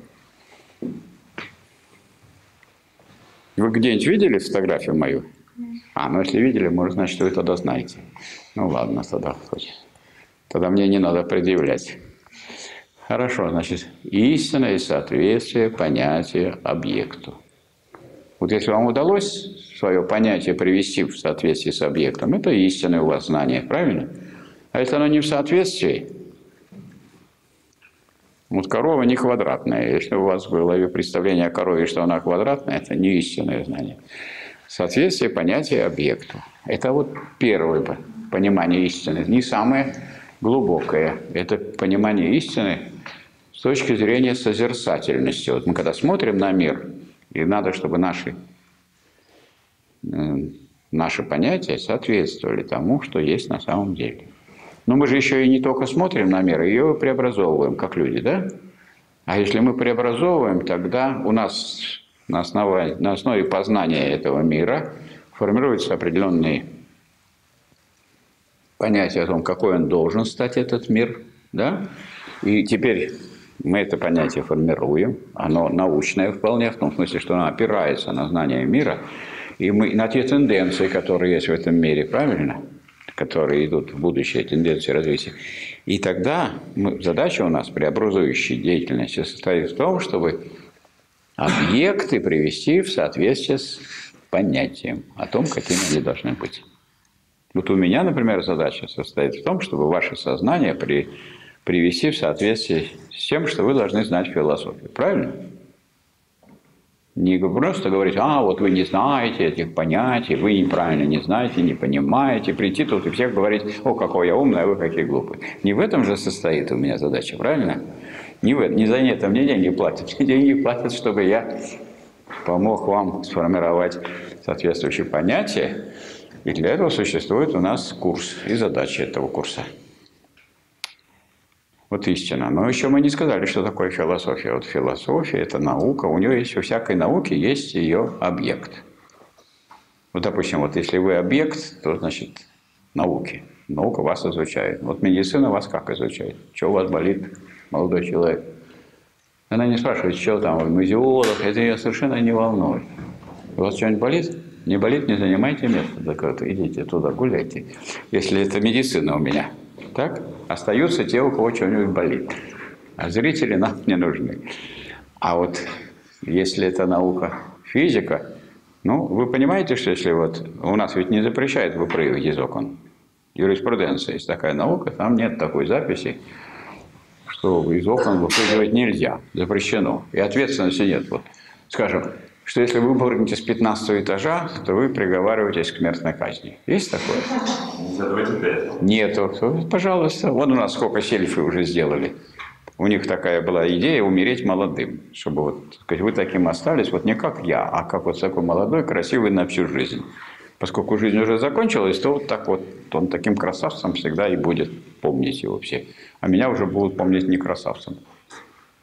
Вы где-нибудь видели фотографию мою? А, ну если видели, может, значит, вы тогда знаете. Ну ладно, тогда хоть. Тогда мне не надо предъявлять. Хорошо, значит, истина и соответствие понятия объекту. Вот если вам удалось свое понятие привести в соответствие с объектом, это истинное у вас знание, правильно? А если оно не в соответствии, вот корова не квадратная. Если у вас было представление о корове, что она квадратная, это не истинное знание. Соответствие понятия объекту. Это вот первое понимание истины. Не самое глубокое. Это понимание истины с точки зрения созерцательности. Вот мы когда смотрим на мир, и надо, чтобы наши, э, наши понятия соответствовали тому, что есть на самом деле. Но мы же еще и не только смотрим на мир, ее преобразовываем, как люди, да? А если мы преобразовываем, тогда у нас на основе, на основе познания этого мира формируются определенные понятия о том, какой он должен стать, этот мир, да? И теперь мы это понятие формируем, оно научное вполне, в том смысле, что оно опирается на знание мира, и мы, на те тенденции, которые есть в этом мире, правильно? Которые идут в будущее, тенденции развития. И тогда мы, задача у нас преобразующей деятельности состоит в том, чтобы объекты привести в соответствие с понятием о том, какими они должны быть. Вот у меня, например, задача состоит в том, чтобы ваше сознание при, привести в соответствие с тем, что вы должны знать философию. Правильно? Не просто говорить, а, вот вы не знаете этих понятий, вы неправильно не знаете, не понимаете, прийти тут и всех говорить, о, какой я умный, а вы какие глупые. Не в этом же состоит у меня задача, правильно? Не, в, не за это мне деньги платят. Мне деньги платят, чтобы я помог вам сформировать соответствующие понятия. И для этого существует у нас курс и задачи этого курса. Вот истина. Но еще мы не сказали, что такое философия. Вот философия – это наука. У нее есть, у всякой науки есть ее объект. Вот, допустим, вот если вы объект, то, значит, науки. Наука вас изучает. Вот медицина вас как изучает? Чего у вас болит, молодой человек? Она не спрашивает, что там, музеолог. Это ее совершенно не волнует. У вас что-нибудь болит? Не болит, не занимайте место. Так вот, идите туда, гуляйте. Если это медицина у меня. Так? Остаются те, у кого что-нибудь болит. А зрители нам не нужны. А вот если это наука, физика, ну, вы понимаете, что если вот... У нас ведь не запрещают выпрыгивать из окон. Юриспруденция есть такая наука, там нет такой записи, что из окон выпрыгивать нельзя, запрещено. И ответственности нет. Вот, скажем, что если вы выпрыгнете с пятнадцатого этажа, то вы приговариваетесь к смертной казни. Есть такое? Нету. Пожалуйста. Вот у нас сколько селфи уже сделали. У них такая была идея умереть молодым. Чтобы вот, сказать, вы таким остались, вот не как я, а как вот такой молодой, красивый на всю жизнь. Поскольку жизнь уже закончилась, то вот так вот он таким красавцем всегда и будет помнить его все. А меня уже будут помнить не красавцем.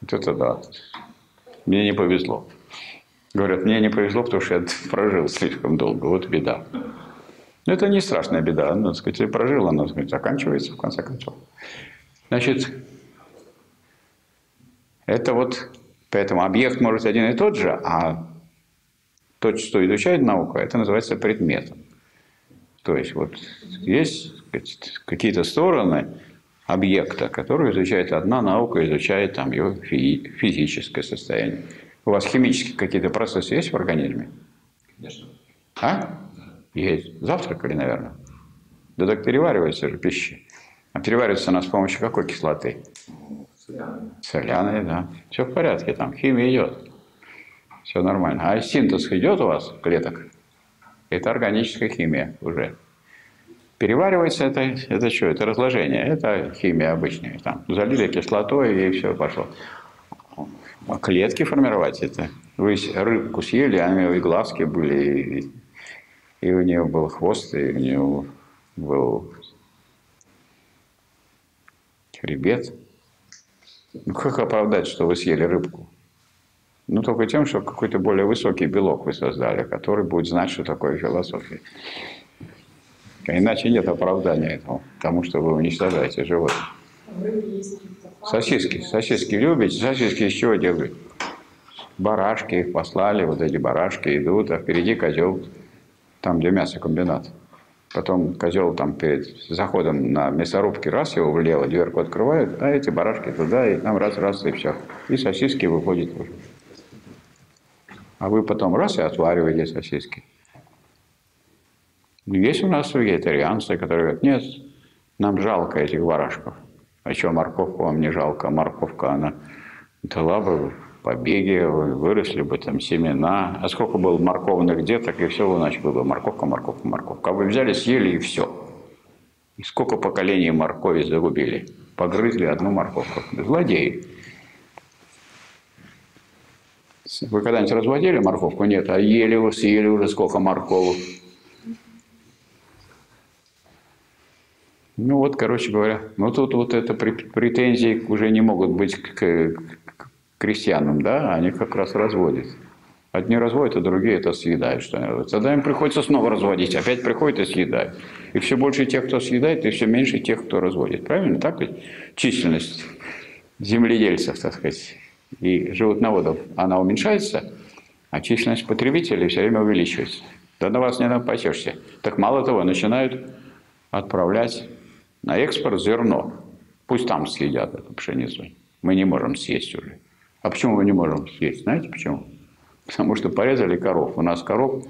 Вот это да. Мне не повезло. Говорят, мне не повезло, потому что я прожил слишком долго. Вот беда. Но это не страшная беда. Она, так сказать, прожила, она, так сказать, заканчивается, в конце концов. Значит, это вот... Поэтому объект может быть один и тот же, а то, что изучает наука, это называется предметом. То есть, вот есть какие-то стороны объекта, которые изучает одна наука, изучает там его фи- физическое состояние. У вас химические какие-то процессы есть в организме? Конечно. А? Есть. Завтракали, наверное. Да так переваривается же пища. А переваривается она с помощью какой кислоты? Соляной. Соляной, да. Все в порядке там. Химия идет. Все нормально. А синтез идет у вас клеток? Это органическая химия уже. Переваривается это, это что? Это разложение. Это химия обычная. Там залили кислотой и все пошло. А клетки формировать это. Вы рыбку съели, а у нее и глазки были, и, и у нее был хвост, и у нее был хребет. Ну, как оправдать, что вы съели рыбку? Ну, только тем, что какой-то более высокий белок вы создали, который будет знать, что такое философия. А иначе нет оправдания этому, потому что вы уничтожаете животных. Сосиски. Сосиски любите? Сосиски из чего делают? Барашки их послали, вот эти барашки идут, а впереди козел, там, где мясокомбинат. Потом козел там перед заходом на мясорубке, раз его влево, дверку открывают, а эти барашки туда, и там раз-раз, и все. И сосиски выходят уже. А вы потом раз и отвариваете сосиски. Есть у нас вегетарианцы, которые говорят, нет, нам жалко этих барашков. А что, морковку вам не жалко? Морковка, она дала бы побеги, выросли бы там семена. А сколько было морковных деток, и все у нас было морковка, морковка, морковка. А вы взяли, съели, и все. И сколько поколений моркови загубили? Погрызли одну морковку. Злодеи. Вы когда-нибудь разводили морковку? Нет. А ели вы, съели уже сколько морковок? Ну вот, короче говоря, ну тут вот это претензии уже не могут быть к, к, к крестьянам, да, они как раз разводят. Одни разводят, а другие это съедают, что-нибудь. Тогда им приходится снова разводить, опять приходят и съедают. И все больше тех, кто съедает, и все меньше тех, кто разводит. Правильно, так ведь? Численность земледельцев, так сказать, и животноводов, она уменьшается, а численность потребителей все время увеличивается. Да на вас не напасешься. Так мало того, начинают отправлять на экспорт зерно. Пусть там съедят эту пшеницу. Мы не можем съесть уже. А почему мы не можем съесть? Знаете почему? Потому что порезали коров. У нас коров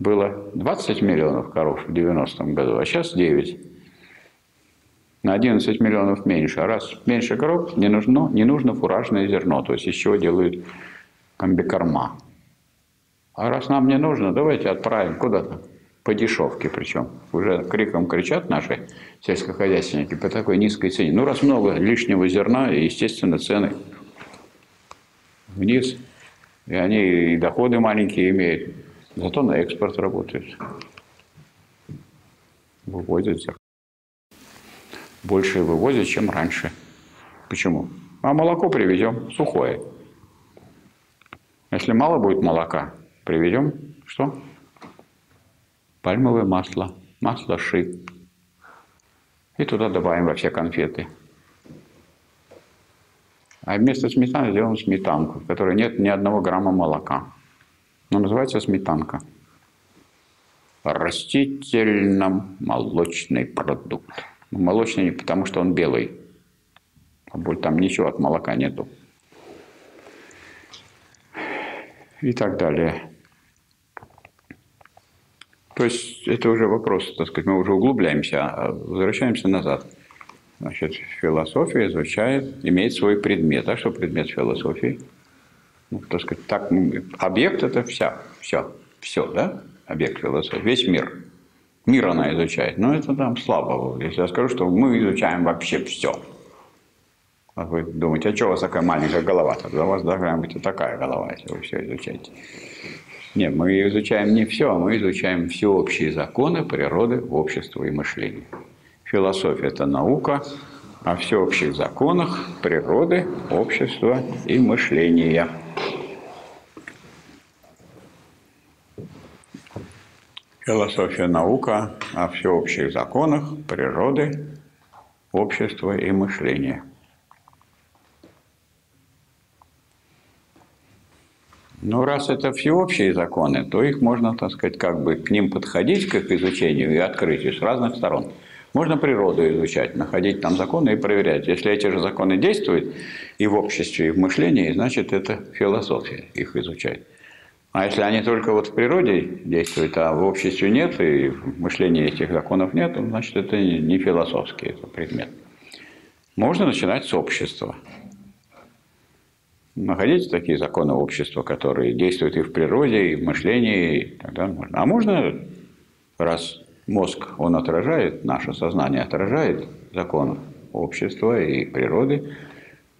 было двадцать миллионов коров в девяностом году, а сейчас девять. На одиннадцать миллионов меньше. А раз меньше коров, не нужно, не нужно фуражное зерно. То есть из чего делают комбикорма. А раз нам не нужно, давайте отправим куда-то. По дешевке причем. Уже криком кричат наши сельскохозяйственники по такой низкой цене. Ну, раз много лишнего зерна, естественно, цены вниз. И они и доходы маленькие имеют. Зато на экспорт работают. Вывозят зерно. Больше вывозят, чем раньше. Почему? А молоко привезем сухое. Если мало будет молока, привезем что? Пальмовое масло, масло ши. И туда добавим во все конфеты. А вместо сметаны сделаем сметанку, в которой нет ни одного грамма молока. Она называется сметанка. Растительно-молочный продукт. Молочный не потому, что он белый. Там ничего от молока нету. И так далее. То есть это уже вопрос, так сказать, мы уже углубляемся, а возвращаемся назад. Значит, философия изучает, имеет свой предмет. А что предмет философии? Ну, так сказать, так, объект – это вся, все, все, да? Объект философии, весь мир. Мир она изучает, но это там слабо. Если я скажу, что мы изучаем вообще все. А вы думаете, а что у вас такая маленькая голова-то? У вас должна быть и такая голова, если вы все изучаете. Нет, мы изучаем не все, а мы изучаем всеобщие законы природы, общества и мышления. Философия – это наука о всеобщих законах природы, общества и мышления. Философия – наука о всеобщих законах природы, общества и мышления. Ну, раз это всеобщие законы, то их можно, так сказать, как бы к ним подходить, к их изучению и открытию с разных сторон. Можно природу изучать, находить там законы и проверять. Если эти же законы действуют и в обществе, и в мышлении, значит, это философия их изучает. А если они только вот в природе действуют, а в обществе нет, и в мышлении этих законов нет, значит, это не философский это предмет. Можно начинать с общества. Находите такие законы общества, которые действуют и в природе, и в мышлении, и тогда можно. А можно, раз мозг, он отражает, наше сознание отражает законы общества и природы,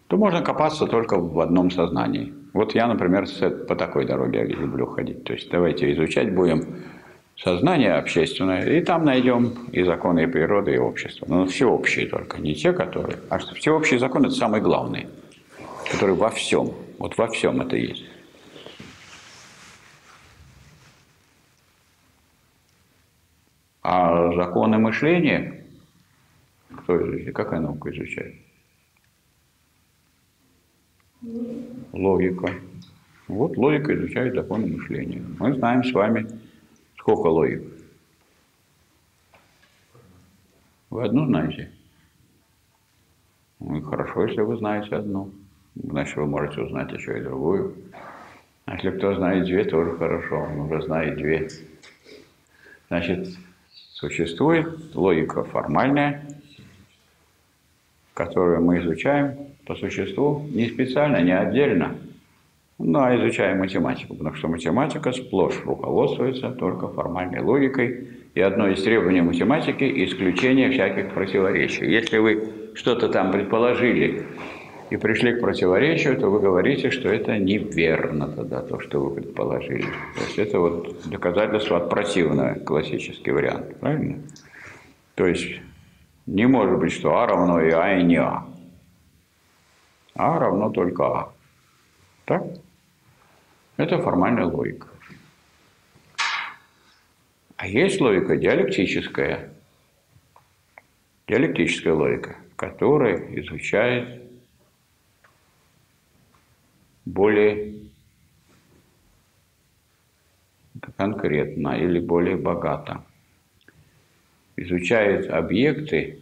то можно копаться только в одном сознании. Вот я, например, по такой дороге люблю ходить. То есть давайте изучать будем сознание общественное, и там найдем и законы, и природы, и общество. Но всеобщие только, не те, которые... А что всеобщий закон – это самый главный, который во всем, вот во всем это есть. А законы мышления, кто изучает, какая наука изучает? Логика. Вот логика изучает законы мышления. Мы знаем с вами, сколько логик. Вы одну знаете? Ну и хорошо, если вы знаете одну. Значит, вы можете узнать еще и другую. А если кто знает две, тоже хорошо. Он уже знает две. Значит, существует логика формальная, которую мы изучаем по существу не специально, не отдельно, но изучаем математику, потому что математика сплошь руководствуется только формальной логикой. И одно из требований математики – исключение всяких противоречий. Если вы что-то там предположили и пришли к противоречию, то вы говорите, что это неверно тогда, то, что вы предположили. То есть это вот доказательство от противного, классический вариант, правильно? То есть не может быть, что А равно и А, и не А. А равно только А. Так? Это формальная логика. А есть логика диалектическая. Диалектическая логика, которая изучает более конкретно или более богато. Изучает объекты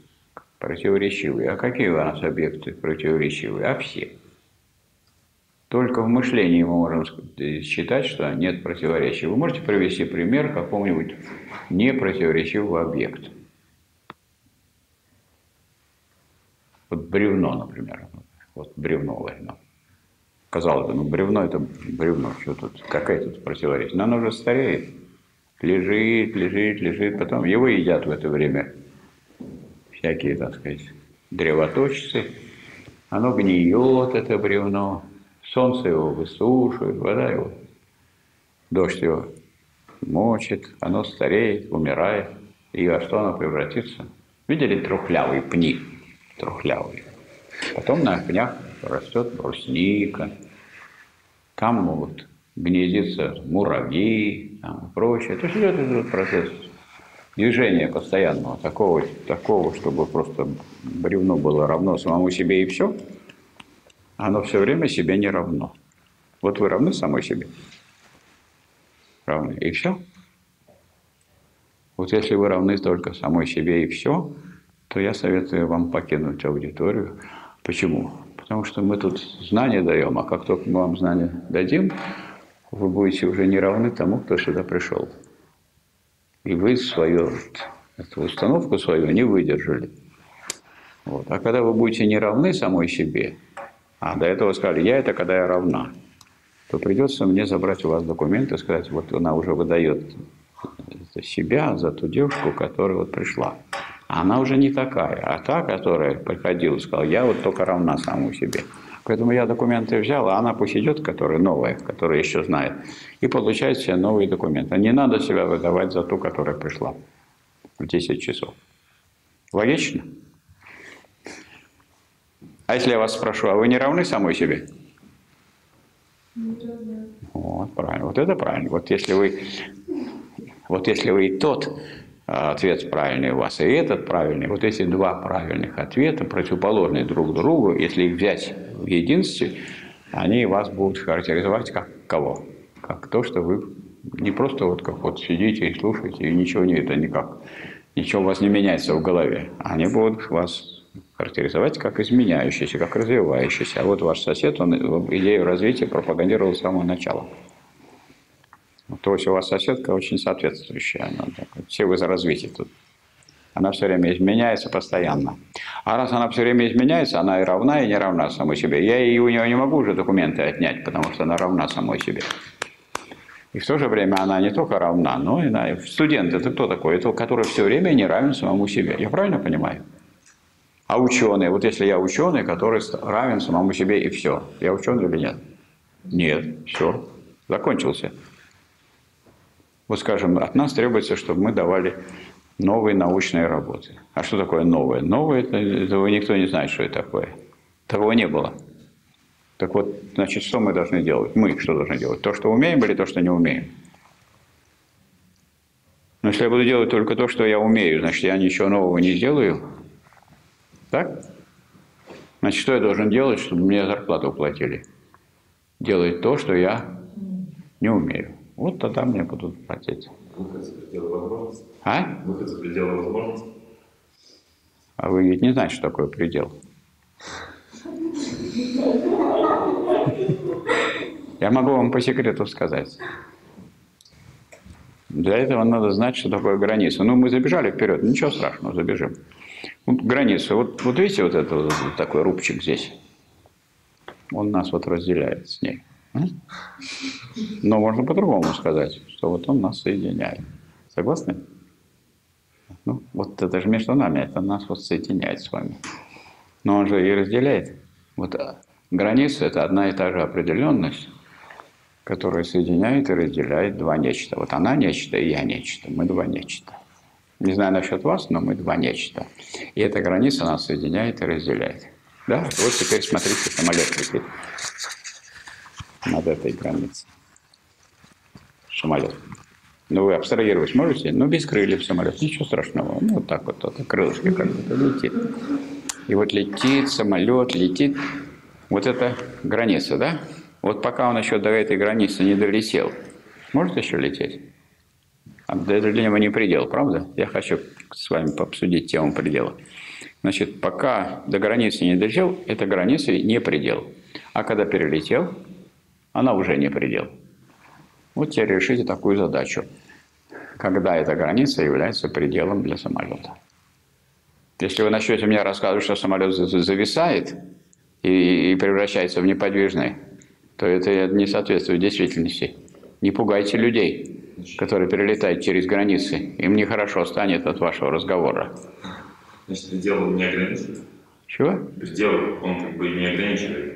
противоречивые. А какие у нас объекты противоречивые? А все. Только в мышлении мы можем считать, что нет противоречий. Вы можете привести пример какого-нибудь непротиворечивого объекта? Вот бревно, например. Вот бревно возьмем. Казалось бы, ну бревно – это бревно. Что тут? Какая тут противоречие? Но оно уже стареет. Лежит, лежит, лежит. Потом его едят в это время всякие, так сказать, древоточцы. Оно гниет, это бревно. Солнце его высушивает, вода его, дождь его мочит, оно стареет, умирает. И во что оно превратится? Видели трухлявые пни? Трухлявые. Потом на пнях растет брусника, там могут гнездиться муравьи, там и прочее. То есть идет этот процесс движения постоянного, такого, такого, чтобы просто бревно было равно самому себе и все. Оно все время себе не равно. Вот вы равны самой себе? Равны. И все. Вот если вы равны только самой себе и все, то я советую вам покинуть аудиторию. Почему? Потому что мы тут знания даем, а как только мы вам знания дадим, вы будете уже не равны тому, кто сюда пришел. И вы свою эту установку свою не выдержали. Вот. А когда вы будете не равны самой себе, а до этого сказали, я это, когда я равна, то придется мне забрать у вас документы и сказать, вот она уже выдает за себя, за ту девушку, которая вот пришла. А она уже не такая, а та, которая приходила, сказала, я вот только равна самому себе. Поэтому я документы взял, а она пусть идет, которая новая, которая еще знает, и получает все новые документы. Не надо себя выдавать за ту, которая пришла в десять часов. Логично? А если я вас спрошу, а вы не равны самой себе? Вот, правильно. Вот это правильно. Вот если вы, вот если вы и тот ответ правильный у вас, и этот правильный, вот эти два правильных ответа, противоположные друг другу, если их взять в единстве, они вас будут характеризовать как кого? Как то, что вы не просто вот как вот сидите и слушаете, и ничего не это никак, ничего у вас не меняется в голове. Они будут вас характеризовать как изменяющийся, как развивающийся. А вот ваш сосед, он идею развития пропагандировал с самого начала. То есть у вас соседка очень соответствующая. Она, так, все вы за развитие тут. Она все время изменяется постоянно. А раз она все время изменяется, она и равна, и не равна самой себе. Я и у нее не могу уже документы отнять, потому что она равна самой себе. И в то же время она не только равна, но и она... Студент – это кто такой? Это который все время не равен самому себе. Я правильно понимаю? А ученые, вот если я ученый, который равен самому себе и все. Я ученый или нет? Нет, все, закончился. Вот, скажем, от нас требуется, чтобы мы давали новые научные работы. А что такое новое? Новое, этого никто не знает, что это такое. Такого не было. Так вот, значит, что мы должны делать? Мы что должны делать? То, что умеем, или то, что не умеем? Но если я буду делать только то, что я умею, значит, я ничего нового не сделаю. Так? Значит, что я должен делать, чтобы мне зарплату платили? Делать то, что я не умею. Вот тогда мне будут платить. Выход за пределы возможности. А? Выход за пределы возможности. А вы ведь не знаете, что такое предел. Я могу вам по секрету сказать. Для этого надо знать, что такое граница. Ну, мы забежали вперед, ничего страшного, забежим. Вот граница. Вот, вот видите, вот этот вот такой рубчик здесь? Он нас вот разделяет с ней. Но можно по-другому сказать, что вот он нас соединяет. Согласны? Ну, вот это же между нами, это нас вот соединяет с вами. Но он же и разделяет. Вот граница – это одна и та же определенность, которая соединяет и разделяет два нечто. Вот она нечто, и я нечто. Мы два нечто. Не знаю насчет вас, но мы два нечто. И эта граница нас соединяет и разделяет. Да? Вот теперь смотрите, самолет летит над этой границей. Самолет. Ну, вы абстрагировать можете? Ну, без крыльев самолет. Ничего страшного. Ну, вот так вот, вот крылышко как будто летит. И вот летит самолет, летит. Вот это граница, да? Вот пока он еще до этой границы не долетел, может еще лететь? А это для него не предел, правда? Я хочу с вами обсудить тему предела. Значит, пока до границы не долетел, эта граница не предел. А когда перелетел, она уже не предел. Вот теперь решите такую задачу. Когда эта граница является пределом для самолета? Если вы начнете мне рассказывать, что самолет зависает и превращается в неподвижный, то это не соответствует действительности. Не пугайте людей, которые перелетают через границы. Им нехорошо станет от вашего разговора. Значит, предел не ограничивает? Чего? Предел, он как бы не ограничивает.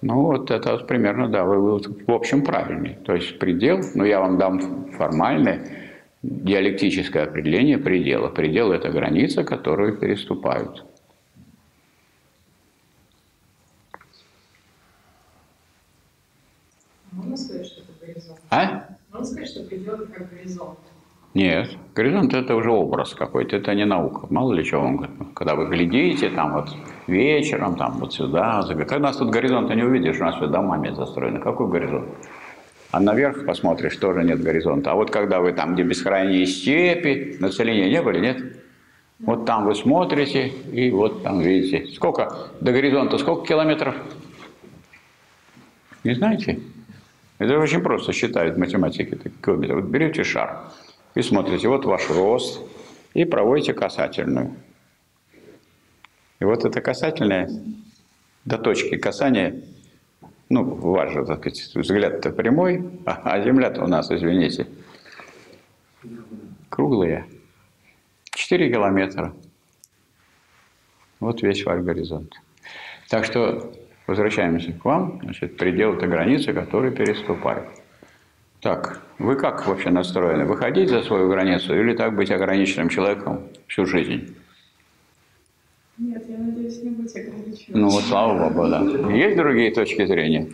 Ну, вот это вот примерно, да, вы, вы в общем правильный. То есть предел, ну, я вам дам формальное диалектическое определение предела. Предел – это граница, которую переступают. Можно сказать, что это горизонт? А? Можно сказать, что предел это как горизонт? Нет. Горизонт это уже образ какой-то, это не наука. Мало ли чего он говорит. Когда вы глядите, там вот вечером, там вот сюда. Когда нас тут горизонта не увидишь, у нас все домами застроено. Какой горизонт? А наверх посмотришь, тоже нет горизонта. А вот когда вы там, где бескрайние степи, на целине не были, нет? Вот там вы смотрите, и вот там видите. Сколько? До горизонта сколько километров? Не знаете? Это очень просто считают математики километры. Вот берете шар и смотрите, вот ваш рост, и проводите касательную. И вот эта касательная до точки касания, ну, ваш же, так сказать, взгляд-то прямой, а земля-то у нас, извините, круглая. четыре километра. Вот весь ваш горизонт. Так что... Возвращаемся к вам. Значит, предел – это границы, которые переступают. Так, вы как вообще настроены? Выходить за свою границу или так быть ограниченным человеком всю жизнь? Нет, я надеюсь, не быть ограниченным. Ну вот, слава богу, да. Есть другие точки зрения?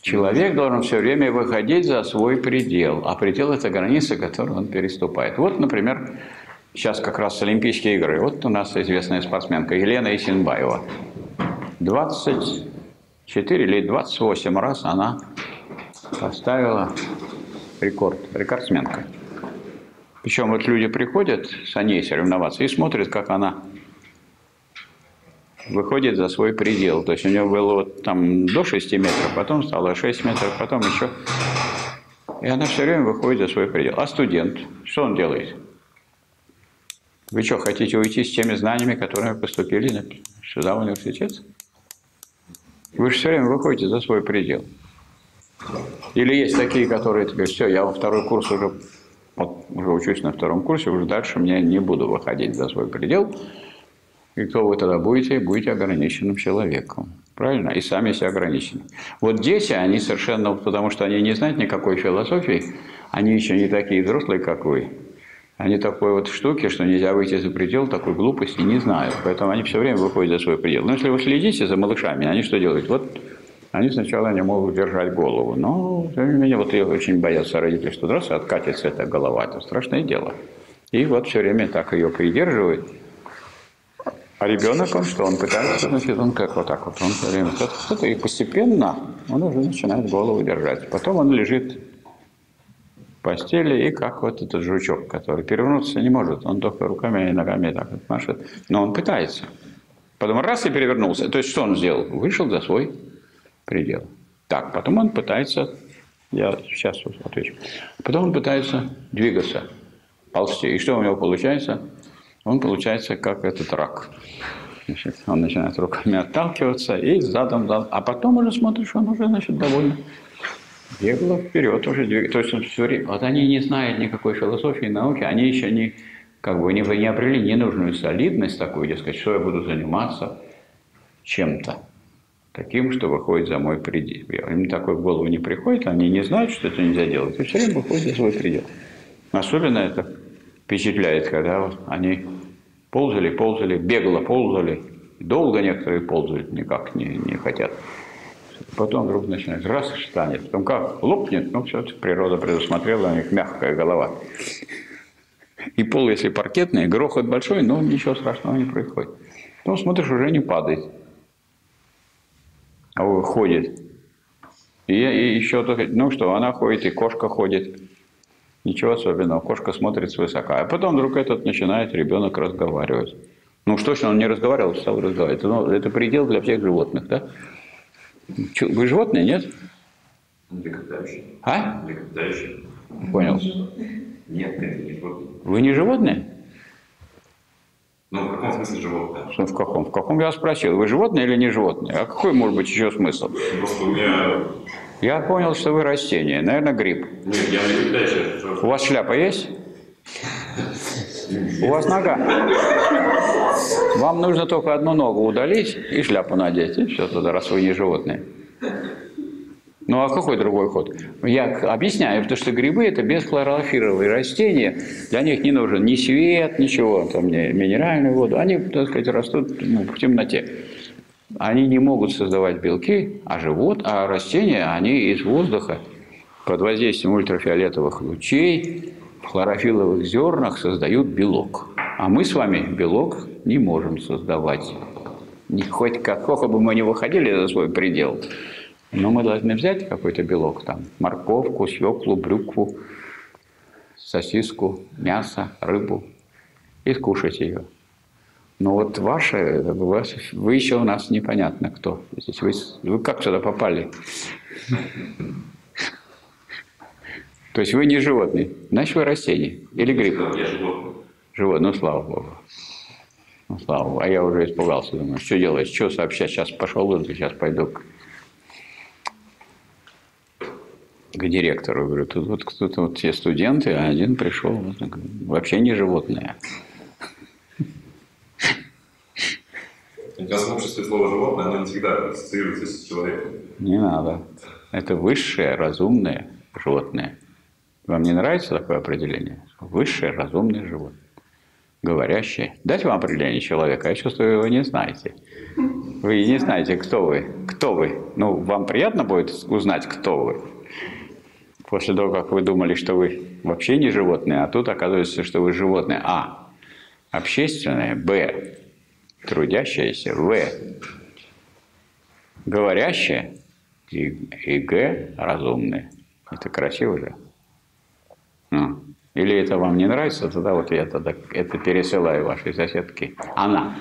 Человек должен все время выходить за свой предел, а предел – это граница, которую он переступает. Вот, например, сейчас как раз Олимпийские игры. Вот у нас известная спортсменка Елена Исинбаева. двадцать четыре или двадцать восемь раз она поставила рекорд, рекордсменка. Причем вот люди приходят с ней соревноваться и смотрят, как она выходит за свой предел. То есть у нее было вот там до шести метров, потом стало шесть метров, потом еще. И она все время выходит за свой предел. А студент, что он делает? Вы что, хотите уйти с теми знаниями, которыми поступили сюда в университет? Вы же все время выходите за свой предел. Или есть такие, которые говорят, все, я во второй курс уже, вот, уже учусь на втором курсе, уже дальше мне не буду выходить за свой предел. И кто вы тогда будете? Будете ограниченным человеком. Правильно? И сами себя ограничены. Вот дети, они совершенно, потому что они не знают никакой философии, Они еще не такие взрослые, как вы. Они такой вот штуки, что нельзя выйти за предел, такой глупости не знают. Поэтому они все время выходят за свой предел. Но если вы следите за малышами, они что делают? Вот они сначала не могут держать голову. Но, тем не менее, вот очень боятся родители, что раз откатится эта голова. Это страшное дело. И вот все время так ее придерживают. А ребенок, он что? Он пытается, значит, он как вот так вот. Он все время что-то, и постепенно он уже начинает голову держать. Потом он лежит в постели, и как вот этот жучок, который перевернуться не может. Он только руками и ногами так вот машет. Но он пытается. Потом раз и перевернулся. То есть что он сделал? Вышел за свой предел. Так, потом он пытается... Я сейчас отвечу. Потом он пытается двигаться. Ползти. И что у него получается? Он получается как этот рак. Значит, он начинает руками отталкиваться и задом, задом. А потом уже смотришь, он уже, значит, довольно бегло вперед уже двигается. То есть он все время... Вот они не знают никакой философии, науки. Они еще не, как бы, не, не обрели ненужную солидность такую, дескать, что я буду заниматься чем-то таким, что выходит за мой предел. Им такое в голову не приходит, они не знают, что это нельзя делать. И все время выходит за свой предел. Особенно это впечатляет, когда вот они ползали, ползали, бегло ползали. Долго некоторые ползают, никак не, не хотят. Потом вдруг начинает, раз, встанет. Потом как, лопнет, ну все, природа предусмотрела, у них мягкая голова. И пол, если паркетный, грохот большой, но ничего страшного не происходит. Потом смотришь, уже не падает. А ходит. И, и еще, ну что, она ходит, и кошка ходит. Ничего особенного. Кошка смотрит свысока. А потом вдруг этот начинает ребенок разговаривать. Ну, что ж, он не разговаривал, стал разговаривать. Ну, это предел для всех животных, да? Че, вы животные, нет? Для катающих. А? Для катающих. Понял. Нет, нет, не животные. Вы не животные? Ну, в каком смысле животное? Что, в каком? В каком я спросил? Вы животные или не животные? А какой может быть еще смысл? Просто у меня... Я понял, что вы растение. Наверное, гриб. Нет, я не летающий. У вас шляпа есть? У вас нога. Вам нужно только одну ногу удалить и шляпу надеть. И все тогда, раз вы не животные. Ну, а какой другой ход? Я объясняю, потому что грибы – это бесхлорофиловые растения. Для них не нужен ни свет, ничего, там, ни минеральную воду. Они, так сказать, растут, ну, в темноте. Они не могут создавать белки, а, живот, а растения, они из воздуха под воздействием ультрафиолетовых лучей в хлорофиловых зернах создают белок. А мы с вами белок не можем создавать. Хоть какого бы мы ни выходили за свой предел, но мы должны взять какой-то белок, там, морковку, свеклу, брюкву, сосиску, мясо, рыбу и скушать ее. Но вот ваши, вы еще у нас непонятно кто. Здесь вы, вы как сюда попали? То есть вы не животные, значит вы растение или гриб? Я животное. Животное, ну слава богу. Ну слава богу. А я уже испугался, думаю, что делать, что сообщать, сейчас пошел, сейчас пойду к, к директору. Говорю, тут вот кто-то, вот те студенты, а один пришел, вот, вообще не животное. Сейчас в обществе слово «животное» оно не всегда ассоциируется с человеком. Не надо. Это высшее разумное животное. Вам не нравится такое определение? Высшее разумное животное. Говорящее. Дать вам определение человека, я чувствую, вы его не знаете. Вы не знаете, кто вы. Кто вы? Ну, вам приятно будет узнать, кто вы. После того, как вы думали, что вы вообще не животное, а тут оказывается, что вы животное. А. Общественное. Б. Трудящаяся, В. Говорящая и, и Г. Разумная. Это красиво же. Ну. Или это вам не нравится, тогда вот я тогда это пересылаю вашей соседке. Она.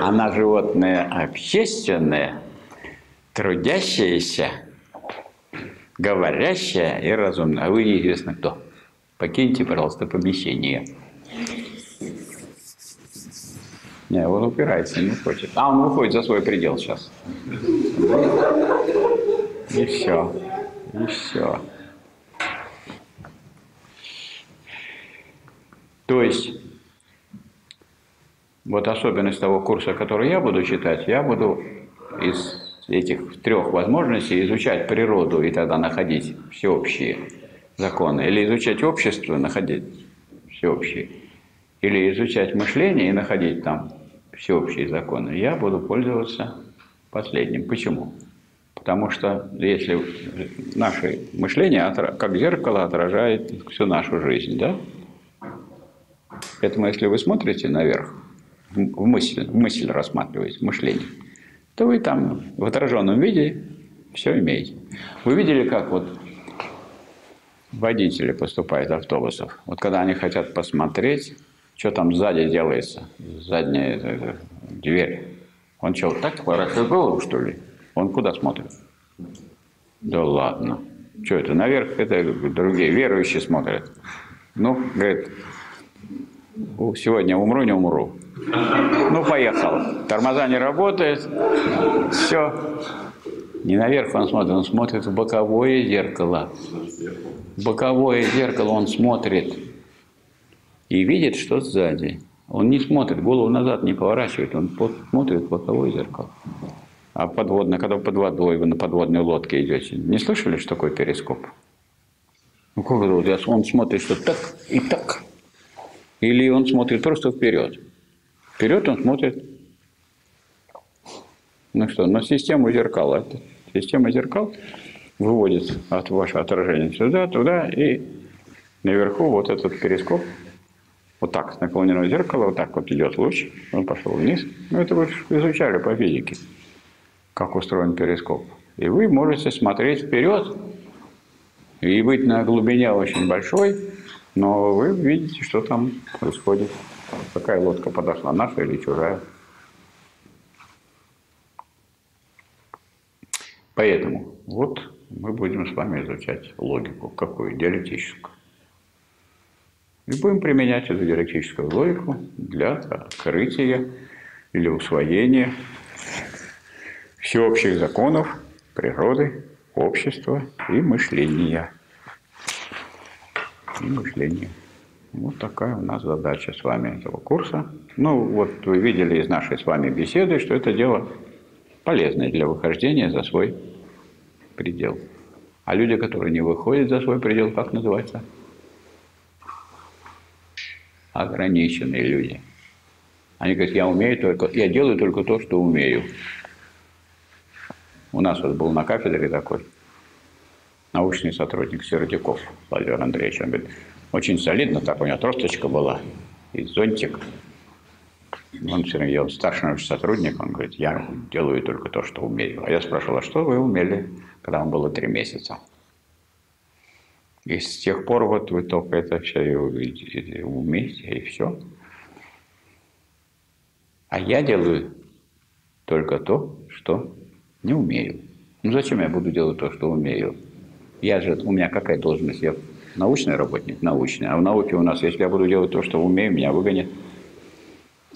Она животное общественное, трудящееся, говорящее и разумное. А вы неизвестно кто. Покиньте, пожалуйста, помещение. Не, он упирается, не хочет. А он выходит за свой предел сейчас. И все. И все. То есть, вот особенность того курса, который я буду читать, я буду из этих трех возможностей изучать природу и тогда находить всеобщие законы, или изучать общество, находить всеобщие, или изучать мышление и находить там всеобщие законы, я буду пользоваться последним. Почему? Потому что если наше мышление, как зеркало, отражает всю нашу жизнь, да? Поэтому, если вы смотрите наверх, в мысль, в мысль рассматриваете, мышление, то вы там в отраженном виде все имеете. Вы видели, как вот водители поступают автобусов? Вот когда они хотят посмотреть, что там сзади делается, задняя дверь. Он что, вот так поворачивает голову, что ли? Он куда смотрит? Да ладно. Что это? Наверх это другие верующие смотрят. Ну, говорит, сегодня умру, не умру. Ну, поехал. Тормоза не работает. Все. Не наверх он смотрит, он смотрит в боковое зеркало. В боковое зеркало он смотрит и видит, что сзади. Он не смотрит, голову назад не поворачивает, он смотрит в боковое зеркало. А подводно, когда под водой вы на подводной лодке идете, не слышали, что такое перископ? Ну, как это? Он смотрит, что так и так. Или он смотрит просто вперед. Вперед он смотрит. Ну что, на систему зеркал. Это система зеркал выводит от ваше отражение сюда, туда, и наверху вот этот перископ. Вот так, с наклоненного зеркала, вот так вот идет луч, он пошел вниз. Ну, это вы изучали по физике, как устроен перископ. И вы можете смотреть вперед и быть на глубине очень большой, но вы видите, что там происходит. Какая лодка подошла, наша или чужая. Поэтому вот мы будем с вами изучать логику, какую? Диалектическую. И будем применять эту диалектическую логику для открытия или усвоения всеобщих законов природы, общества и мышления. И мышления. Вот такая у нас задача с вами этого курса. Ну, вот вы видели из нашей с вами беседы, что это дело полезное для выхождения за свой предел. А люди, которые не выходят за свой предел, как называется? Ограниченные люди. Они говорят, я умею только, я делаю только то, что умею. У нас вот был на кафедре такой научный сотрудник Сердюков Владимир Андреевич. Он говорит, очень солидно так, у него тросточка была и зонтик. Он все равно, я вот старший научный сотрудник, он говорит, я делаю только то, что умею. А я спрашивал, а что вы умели, когда вам было три месяца? И с тех пор вот вы только это все и умеете, и все. А я делаю только то, что не умею. Ну зачем я буду делать то, что умею? Я же, у меня какая должность? Я научный работник, научный. А в науке у нас, если я буду делать то, что умею, меня выгонят.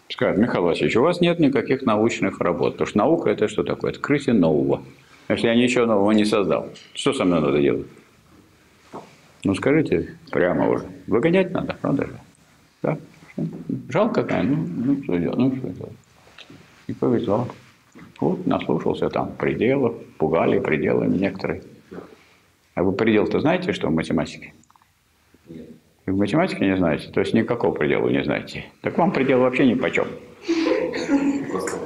Скажут, Михаил Васильевич, у вас нет никаких научных работ. Потому что наука – это что такое? Открытие нового. Если я ничего нового не создал, что со мной надо делать? Ну, скажите прямо уже. Выгонять надо, правда же? Да? Жалко, какая? Ну, ну, что делать? Ну, что делать? И повезло. Вот, наслушался там пределов, пугали пределами некоторые. А вы предел-то знаете, что в математике? И в математике не знаете, то есть никакого предела не знаете. Так вам предел вообще нипочем. Просто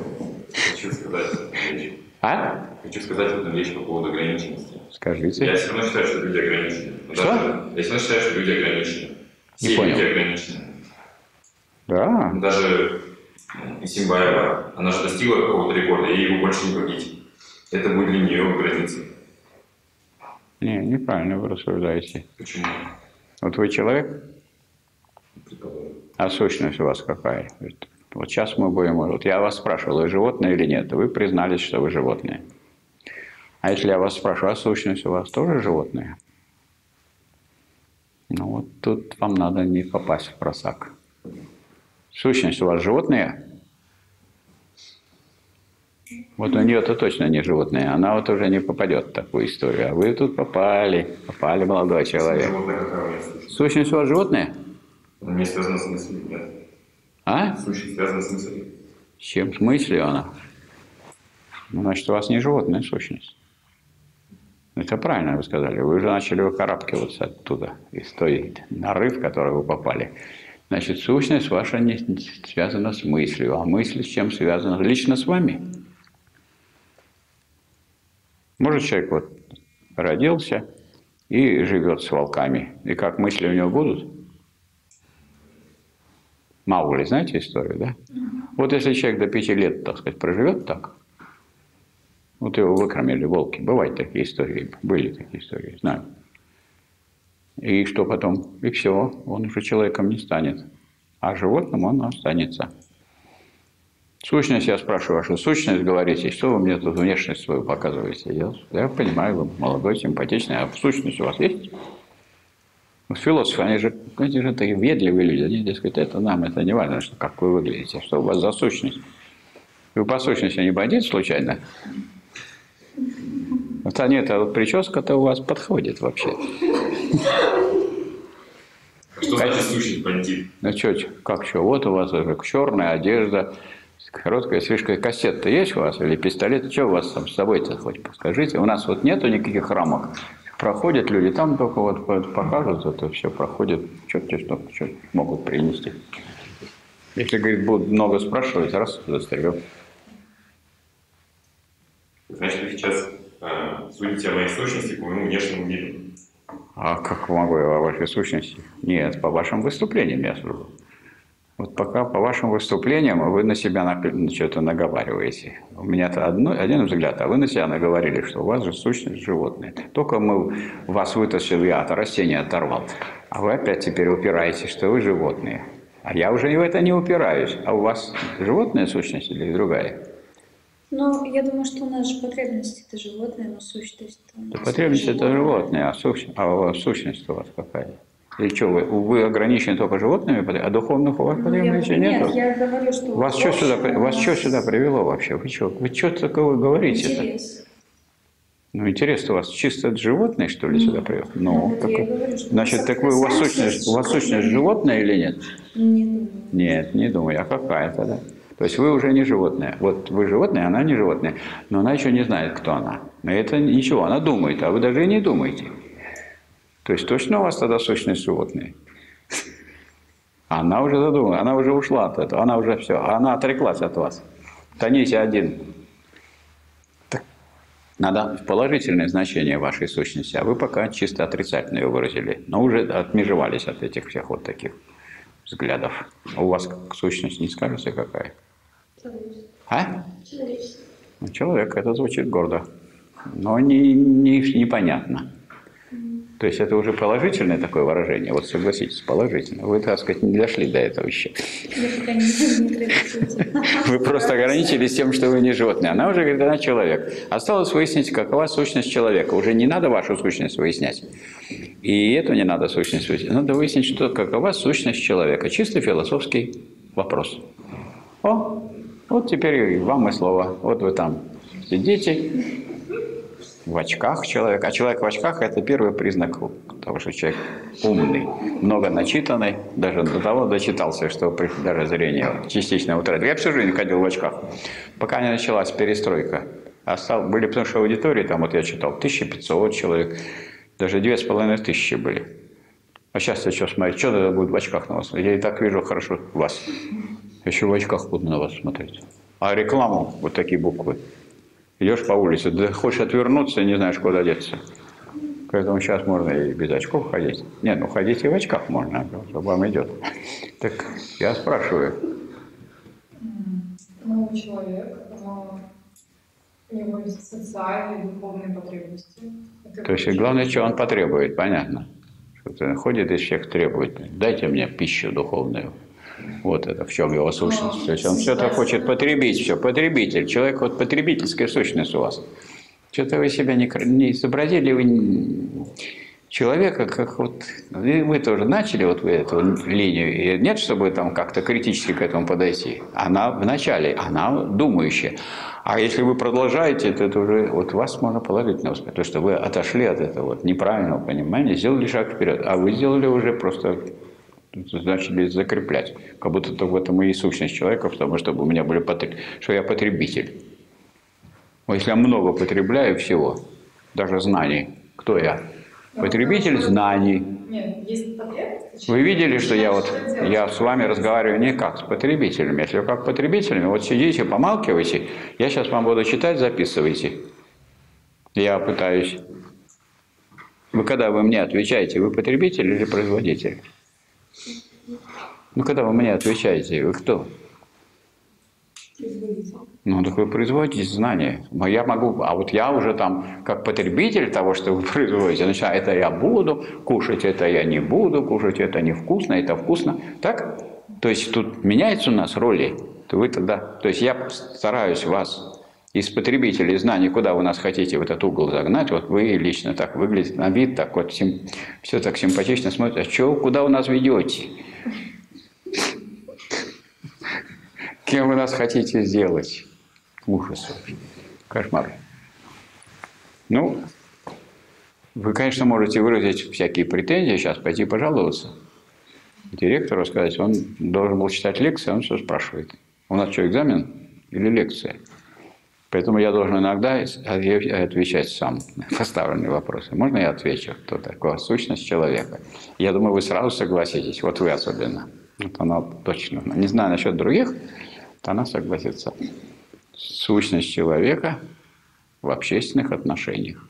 хочу сказать одну вещь. А? Хочу сказать одну вещь по поводу ограниченности. Скажите. Я все равно считаю, что люди ограничены. Что? Даже, я все равно считаю, что люди ограничены. Все не понял. Люди ограничены. Да. Даже Исинбаева, она же достигла какого-то рекорда, и его больше не победить. Это будет для нее граница. Не, неправильно вы рассуждаете. Почему? Вот вы человек, а сущность у вас какая? Вот сейчас мы будем... Вот я вас спрашивал, вы животное или нет? Вы признались, что вы животное. А если я вас спрашиваю, а сущность у вас тоже животное? Ну вот тут вам надо не попасть в просак. Сущность у вас животное? Вот у нее-то точно не животное. Она вот уже не попадет в такую историю. А вы тут попали. Попали, молодой человек. Сущность у вас животное? Она не связана с мыслью, нет. А? Сущность связана с мыслью. С чем? С мыслью она? Ну, значит, у вас не животная сущность. Это правильно вы сказали. Вы уже начали выкарабкиваться оттуда, из той норы, в которую вы попали. Значит, сущность ваша не связана с мыслью. А мысль с чем связана? Лично с вами. Может, человек вот родился и живет с волками. И как мысли у него будут? Маугли, знаете историю, да? Вот если человек до пяти лет, так сказать, проживет так, вот его выкормили волки. Бывают такие истории, были такие истории, знаю. И что потом? И все, он уже человеком не станет. А животным он останется. Сущность, я спрашиваю вашу сущность, говорите, что вы мне тут внешность свою показываете? Я, я понимаю, вы молодой, симпатичный, а сущность у вас есть? Философы, они же, они же такие ведливые люди, они, дескать, это нам, это не важно, что, как вы выглядите, что у вас за сущность. Вы по сущности не бандит случайно? Вот они, эта вот прическа-то у вас подходит вообще. Что значит сущность бандит? Ну что, как что, вот у вас уже черная одежда, короткая слишком, кассета есть у вас или пистолет? Что у вас там с собой-то хоть подскажите? У нас вот нету никаких рамок. Проходят люди, там только вот покажут, это все проходит, черт-те что, черт, могут принести. Если, говорит, будут много спрашивать, раз, застрелил. Значит, вы сейчас э, судите о моей сущности по моему внешнему виду. А как могу я о вашей сущности? Нет, по вашим выступлениям я сужу. Вот пока по вашим выступлениям вы на себя на, что-то наговариваете. У меня-то один взгляд, а вы на себя наговорили, что у вас же сущность животное. Только мы вас вытащили, я от растения оторвал. А вы опять теперь упираетесь, что вы животные. А я уже в это не упираюсь. А у вас животная сущность или другая? Ну, я думаю, что у нас же потребность это животное, но сущность... Да потребность это животное, а, сущ... а сущность у вас какая? Или что, вы, вы ограничены только животными, а духовных у вас ну, потребностей нет? Нет, я говорю, что... Вас что сюда, вас нас... что сюда привело вообще? Вы что, вы что такое говорите? Интерес. Ну, интерес у вас чисто животное, что ли, mm. сюда привел? Ну, так, говорю, значит, так вы, у вас сущность, у вас сущность животное или нет? Не думаю. Нет, не думаю. А какая тогда? То есть вы уже не животное. Вот вы животное, она не животное. Но она еще не знает, кто она. Но это ничего, она думает, а вы даже и не думаете. То есть точно у вас тогда сущность животное? Она уже задумала, она уже ушла от этого, она уже все, она отреклась от вас. Тянись один. Так. Надо положительное значение вашей сущности, а вы пока чисто отрицательно ее выразили, но уже отмежевались от этих всех вот таких взглядов. У вас сущность не скажется какая? Человек. А? Человек. Человек, это звучит гордо, но не, не, непонятно. То есть это уже положительное такое выражение, вот согласитесь, положительное. Вы, так сказать, не дошли до этого еще. Вы просто ограничились тем, что вы не животное. Она уже говорит, она человек. Осталось выяснить, какова сущность человека. Уже не надо вашу сущность выяснять. И эту не надо сущность выяснять. Надо выяснить, что, какова сущность человека. Чисто философский вопрос. О, вот теперь вам и слово. Вот вы там сидите. В очках человек. А человек в очках – это первый признак того, что человек умный, много начитанный. Даже до того дочитался, что даже зрение частично утратил. Я всю жизнь ходил в очках, пока не началась перестройка. Осталось, были, потому что аудитории, там вот я читал, тысяча пятьсот человек, даже две с половиной тысячи были. А сейчас-то что смотреть, что тогда будет в очках на вас? Я и так вижу хорошо вас. Еще в очках буду на вас смотреть. А рекламу, вот такие буквы. Идешь по улице, да хочешь отвернуться, не знаешь, куда деться. Поэтому сейчас можно и без очков ходить. Нет, ну ходить и в очках можно, чтобы вам идет. Так я спрашиваю. Ну, человек, у него есть социальные и духовные потребности. Это То есть главное, что он потребует, понятно. Что-то он ходит и всех требует. Дайте мне пищу духовную. Вот это в чем его сущность. То есть он все-то хочет потребить, все, потребитель. Человек, вот потребительская сущность у вас. Что-то вы себя не, не изобразили, вы человека, как вот... Вы тоже начали вот эту линию, и нет, чтобы там как-то критически к этому подойти. Она в начале, она думающая. А если вы продолжаете, то это уже... Вот вас можно положительно успеть. То, что вы отошли от этого вот неправильного понимания, сделали шаг вперед. А вы сделали уже просто... начали закреплять, как будто -то в этом и сущность человека, потому что у меня были потреб... что я потребитель. Если я много потребляю всего, даже знаний. Кто я? Потребитель знаний. Вы видели, что я вот я с вами разговариваю не как с потребителями. Если вы как потребителями, вот сидите, помалкивайте, я сейчас вам буду читать, записывайте. Я пытаюсь. Вы когда вы мне отвечаете, вы потребитель или производитель? Ну, когда вы мне отвечаете, вы кто? Ну, так вы производите знания. Я могу, а вот я уже там, как потребитель того, что вы производите, значит, а это я буду кушать, это я не буду кушать, это невкусно, это вкусно. Так? То есть тут меняются у нас роли. То вы тогда, то есть я стараюсь вас из потребителей знаний, куда вы нас хотите в этот угол загнать, вот вы лично так выглядите, на вид так вот, сим, все так симпатично смотрите, а что, куда вы нас ведете? Кем вы нас хотите сделать? Ужас. Кошмар. Ну, вы, конечно, можете выразить всякие претензии, сейчас пойти пожаловаться. Директору сказать, он должен был читать лекции, он все спрашивает. У нас что, экзамен или лекция? Поэтому я должен иногда отвечать сам на поставленные вопросы. Можно я отвечу, кто такой? Сущность человека. Я думаю, вы сразу согласитесь. Вот вы особенно. Вот она точно. Не знаю насчет других, то она согласится. Сущность человека в общественных отношениях.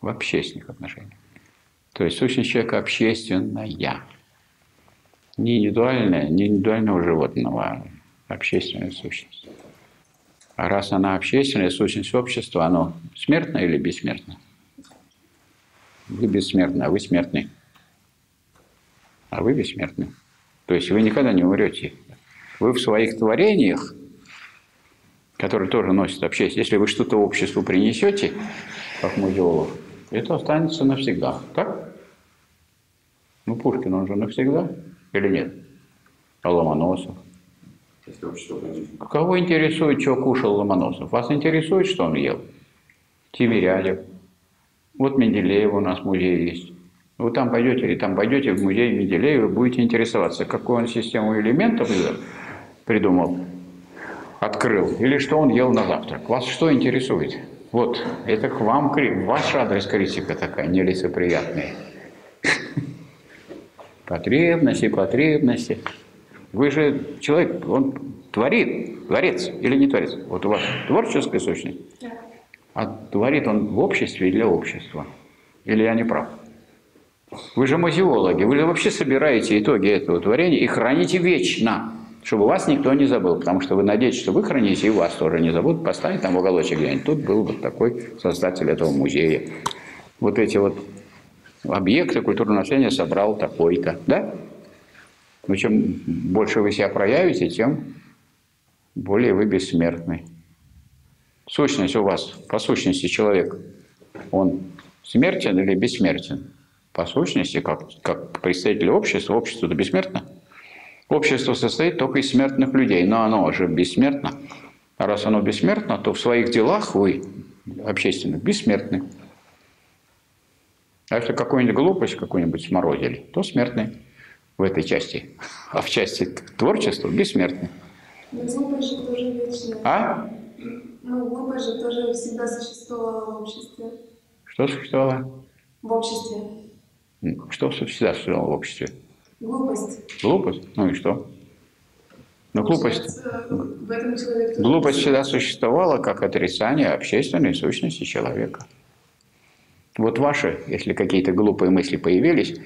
В общественных отношениях. То есть сущность человека общественная. Не индивидуальная, не индивидуального животного. Общественная сущность. А раз она общественная, сущность общества, оно смертно или бессмертно? Вы бессмертны, а вы смертны. А вы бессмертны. То есть вы никогда не умрете. Вы в своих творениях, которые тоже носят общественность, если вы что-то обществу принесете, как музеолог, это останется навсегда. Так? Ну, Пушкин, он же навсегда или нет? А Ломоносов? Кого интересует, что кушал Ломоносов? Вас интересует, что он ел? Тимирязев. Вот Менделеев у нас музей есть. Вы там пойдете или там пойдете в музей Менделеева, будете интересоваться, какую он систему элементов придумал, открыл, или что он ел на завтрак. Вас что интересует? Вот, это к вам, ваш адрес критика такая, нелицеприятная. Потребности, потребности. Вы же человек, он творит, творец или не творец? Вот у вас творческая сущность, а творит он в обществе и для общества. Или я не прав? Вы же музеологи, вы же вообще собираете итоги этого творения и храните вечно, чтобы вас никто не забыл, потому что вы надеетесь, что вы храните, и вас тоже не забудут, поставить там в уголочек где-нибудь. Тут был вот такой создатель этого музея. Вот эти вот объекты культурного наследия собрал такой-то, да? Но чем больше вы себя проявите, тем более вы бессмертны. Сущность у вас, по сущности человек, он смертен или бессмертен? По сущности, как, как представитель общества, общество-то бессмертно. Общество состоит только из смертных людей, но оно же бессмертно. А раз оно бессмертно, то в своих делах вы, общественных, бессмертны. А если какую-нибудь глупость какую-нибудь сморозили, то смертны. В этой части, а в части творчества бессмертны. Но глупость же тоже вечная. А? Ну, глупость же тоже всегда существовала в обществе. Что существовало? В обществе. Что всегда существовало в обществе? Глупость. Глупость? Ну и что? Ну, глупость. В этом человеке глупость всегда существовала как отрицание общественной сущности человека. Вот ваши, если какие-то глупые мысли появились,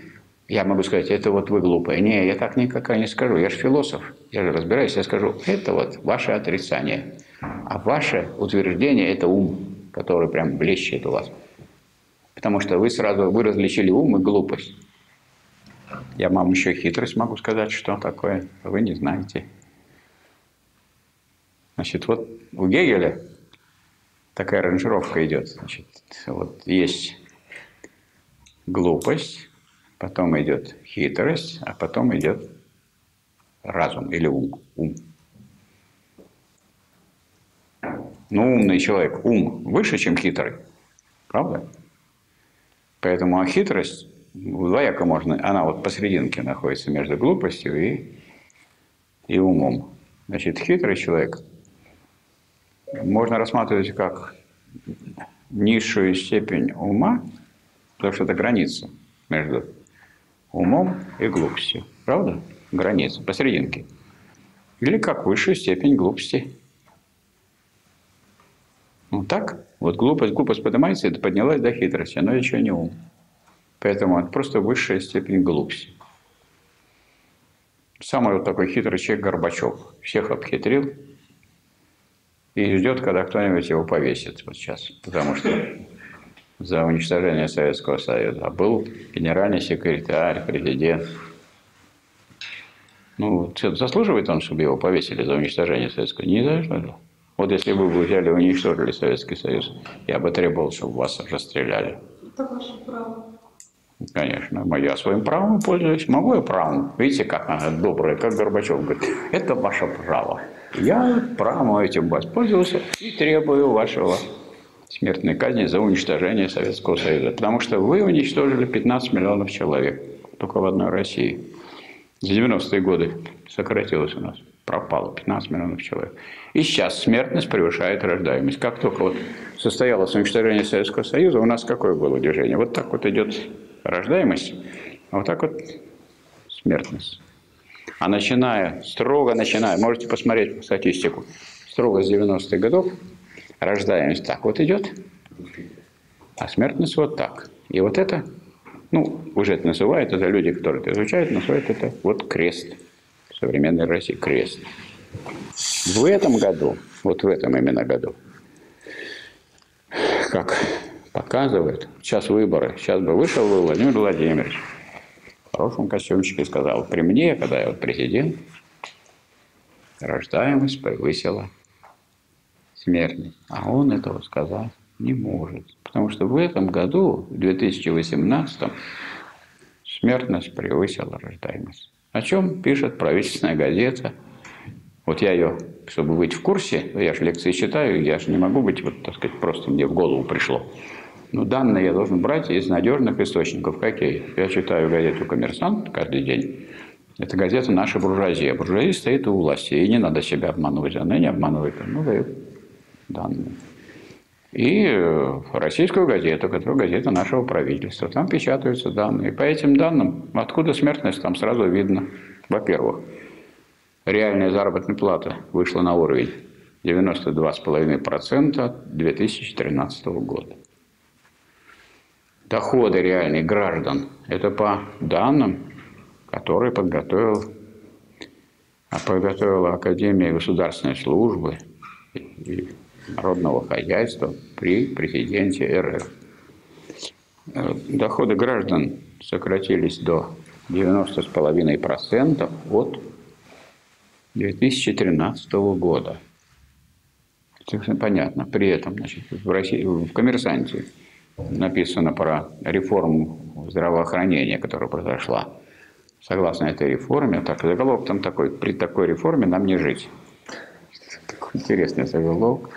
я могу сказать, это вот вы глупые. Не, я так никакая не скажу. Я же философ. Я же разбираюсь. Я скажу, это вот ваше отрицание. А ваше утверждение – это ум, который прям блещет у вас. Потому что вы сразу вы различили ум и глупость. Я вам еще хитрость могу сказать, что такое. Вы не знаете. Значит, вот у Гегеля такая аранжировка идет. Значит, вот есть глупость. Потом идет хитрость, а потом идет разум или ум. ум. Ну, умный человек, ум выше, чем хитрый. Правда? Поэтому а хитрость двояко можно. Она вот посерединке находится между глупостью и, и умом. Значит, хитрый человек можно рассматривать как низшую степень ума, потому что это граница между умом и глупостью. Правда? Граница посерединке. Или как высшую степень глупости. Ну так, вот глупость, глупость поднимается, это поднялась до хитрости, но еще не ум. Поэтому это просто высшая степень глупости. Самый вот такой хитрый человек Горбачев. Всех обхитрил и ждет, когда кто-нибудь его повесит вот сейчас. Потому что за уничтожение Советского Союза. А был генеральный секретарь, президент. Ну, заслуживает он, чтобы его повесили за уничтожение Советского Союза? Не заслужил. Вот если бы вы взяли и уничтожили Советский Союз, я бы требовал, чтобы вас расстреляли. Это ваше право. Конечно. Я своим правом пользуюсь. Могу я правом? Видите, как она добрая, как Горбачев говорит. Это ваше право. Я правом этим воспользовался и требую вашего смертной казни за уничтожение Советского Союза. Потому что вы уничтожили пятнадцать миллионов человек. Только в одной России. За девяностые годы сократилось у нас. Пропало пятнадцать миллионов человек. И сейчас смертность превышает рождаемость. Как только вот состоялось уничтожение Советского Союза, у нас какое было движение? Вот так вот идет рождаемость, а вот так вот смертность. А начиная, строго начиная, можете посмотреть статистику, строго с девяностых годов рождаемость так вот идет, а смертность вот так. И вот это, ну, уже это называют, это люди, которые это изучают, называют это вот крест. Современной России крест. В этом году, вот в этом именно году, как показывает, сейчас выборы, сейчас бы вышел Владимир Владимирович в хорошем костюмчике и сказал, при мне, когда я вот президент, рождаемость превысила смертность. А он этого сказать не может. Потому что в этом году, в две тысячи восемнадцатом, смертность превысила рождаемость. О чем пишет правительственная газета. Вот я ее, чтобы быть в курсе, я же лекции читаю, я же не могу быть, вот, так сказать, просто мне в голову пришло. Но данные я должен брать из надежных источников. Какие? Я читаю газету «Коммерсант» каждый день. Это газета «Наша буржуазия». Буржуазия стоит у власти, и не надо себя обманывать. Она не обманывает, она дает данные. И российскую газету, которая газета нашего правительства. Там печатаются данные. По этим данным, откуда смертность, там сразу видно. Во-первых, реальная заработная плата вышла на уровень девяносто два и пять десятых процента две тысячи тринадцатого года. Доходы реальных граждан, это по данным, которые подготовила, подготовила Академия государственной службы и народного хозяйства при президенте РФ. Доходы граждан сократились до девяноста с половиной процентов от две тысячи тринадцатого года. Это понятно. При этом, значит, в России, в «Коммерсанте» написано про реформу здравоохранения, которая произошла. Согласно этой реформе, так, заголовок там такой, при такой реформе нам не жить. Такой интересный заголовок.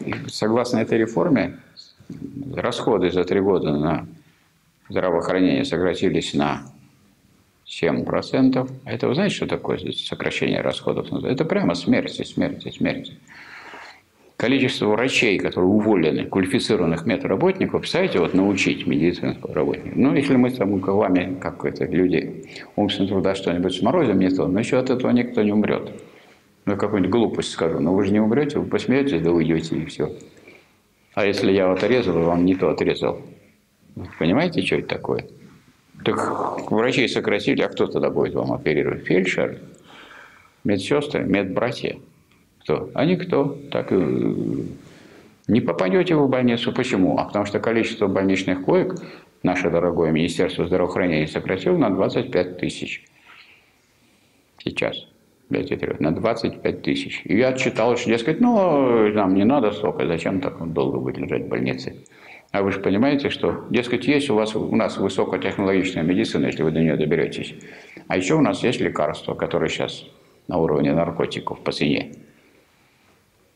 И согласно этой реформе, расходы за три года на здравоохранение сократились на семь процентов. А это вы знаете, что такое сокращение расходов? Это прямо смерти, смерти, смерти. Количество врачей, которые уволены, квалифицированных медработников, представляете, вот научить медицинского работника. Ну, если мы с вами, как это, люди, умственного труда что-нибудь сморозим, не то, но еще от этого никто не умрет. Ну, какую-нибудь глупость скажу, но вы же не умрете, вы посмеетесь, да уйдете, и все. А если я вот отрезал, вам не то отрезал. Понимаете, что это такое? Так врачей сократили, а кто тогда будет вам оперировать? Фельдшеры, медсестры, медбратья. Кто? А никто. Так не попадете вы в больницу. Почему? А потому что количество больничных коек наше дорогое Министерство здравоохранения сократило на двадцать пять тысяч. Сейчас. На двадцать пять тысяч. И я отчитал, что, дескать, ну, нам не надо столько, зачем так долго будет лежать в больнице. А вы же понимаете, что, дескать, есть у вас, у нас высокотехнологичная медицина, если вы до нее доберетесь. А еще у нас есть лекарства, которые сейчас на уровне наркотиков по цене.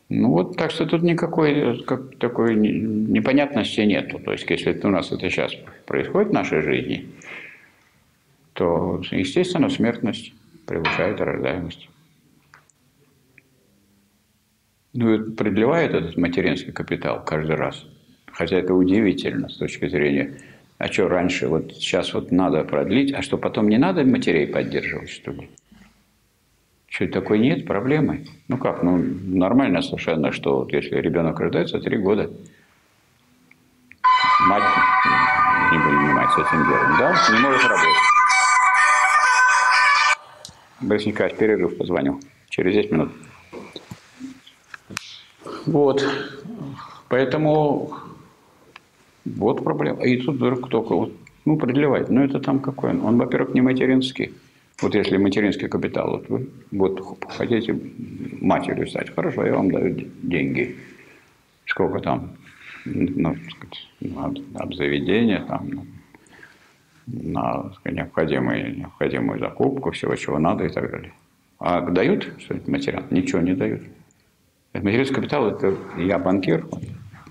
Ну вот, так что тут никакой как, такой непонятности нету. То есть, если у нас это сейчас происходит в нашей жизни, то, естественно, смертность превышает рождаемость. ну, продлевает этот материнский капитал каждый раз. Хотя это удивительно с точки зрения, а что раньше, вот сейчас вот надо продлить, а что потом не надо матерей поддерживать, что ли? Что-то такой нет, проблемы. Ну как, ну нормально совершенно, что вот если ребенок рождается, три года. Мать не будет заниматься этим делом, да? Не может работать. Борис Николаевич, перерыв, позвонил. Через десять минут. Вот. Поэтому вот проблема. И тут вдруг только вот, ну, продлевать. Ну, это там какой он? Он, во-первых, не материнский. Вот если материнский капитал, вот вы вот хотите матерью стать, хорошо, я вам даю деньги. Сколько там? Ну, сказать, на обзаведение, там, на сказать, необходимую, необходимую закупку, всего, чего надо и так далее. А дают что-нибудь материал? Ничего не дают. Материнский капитал – это я банкир,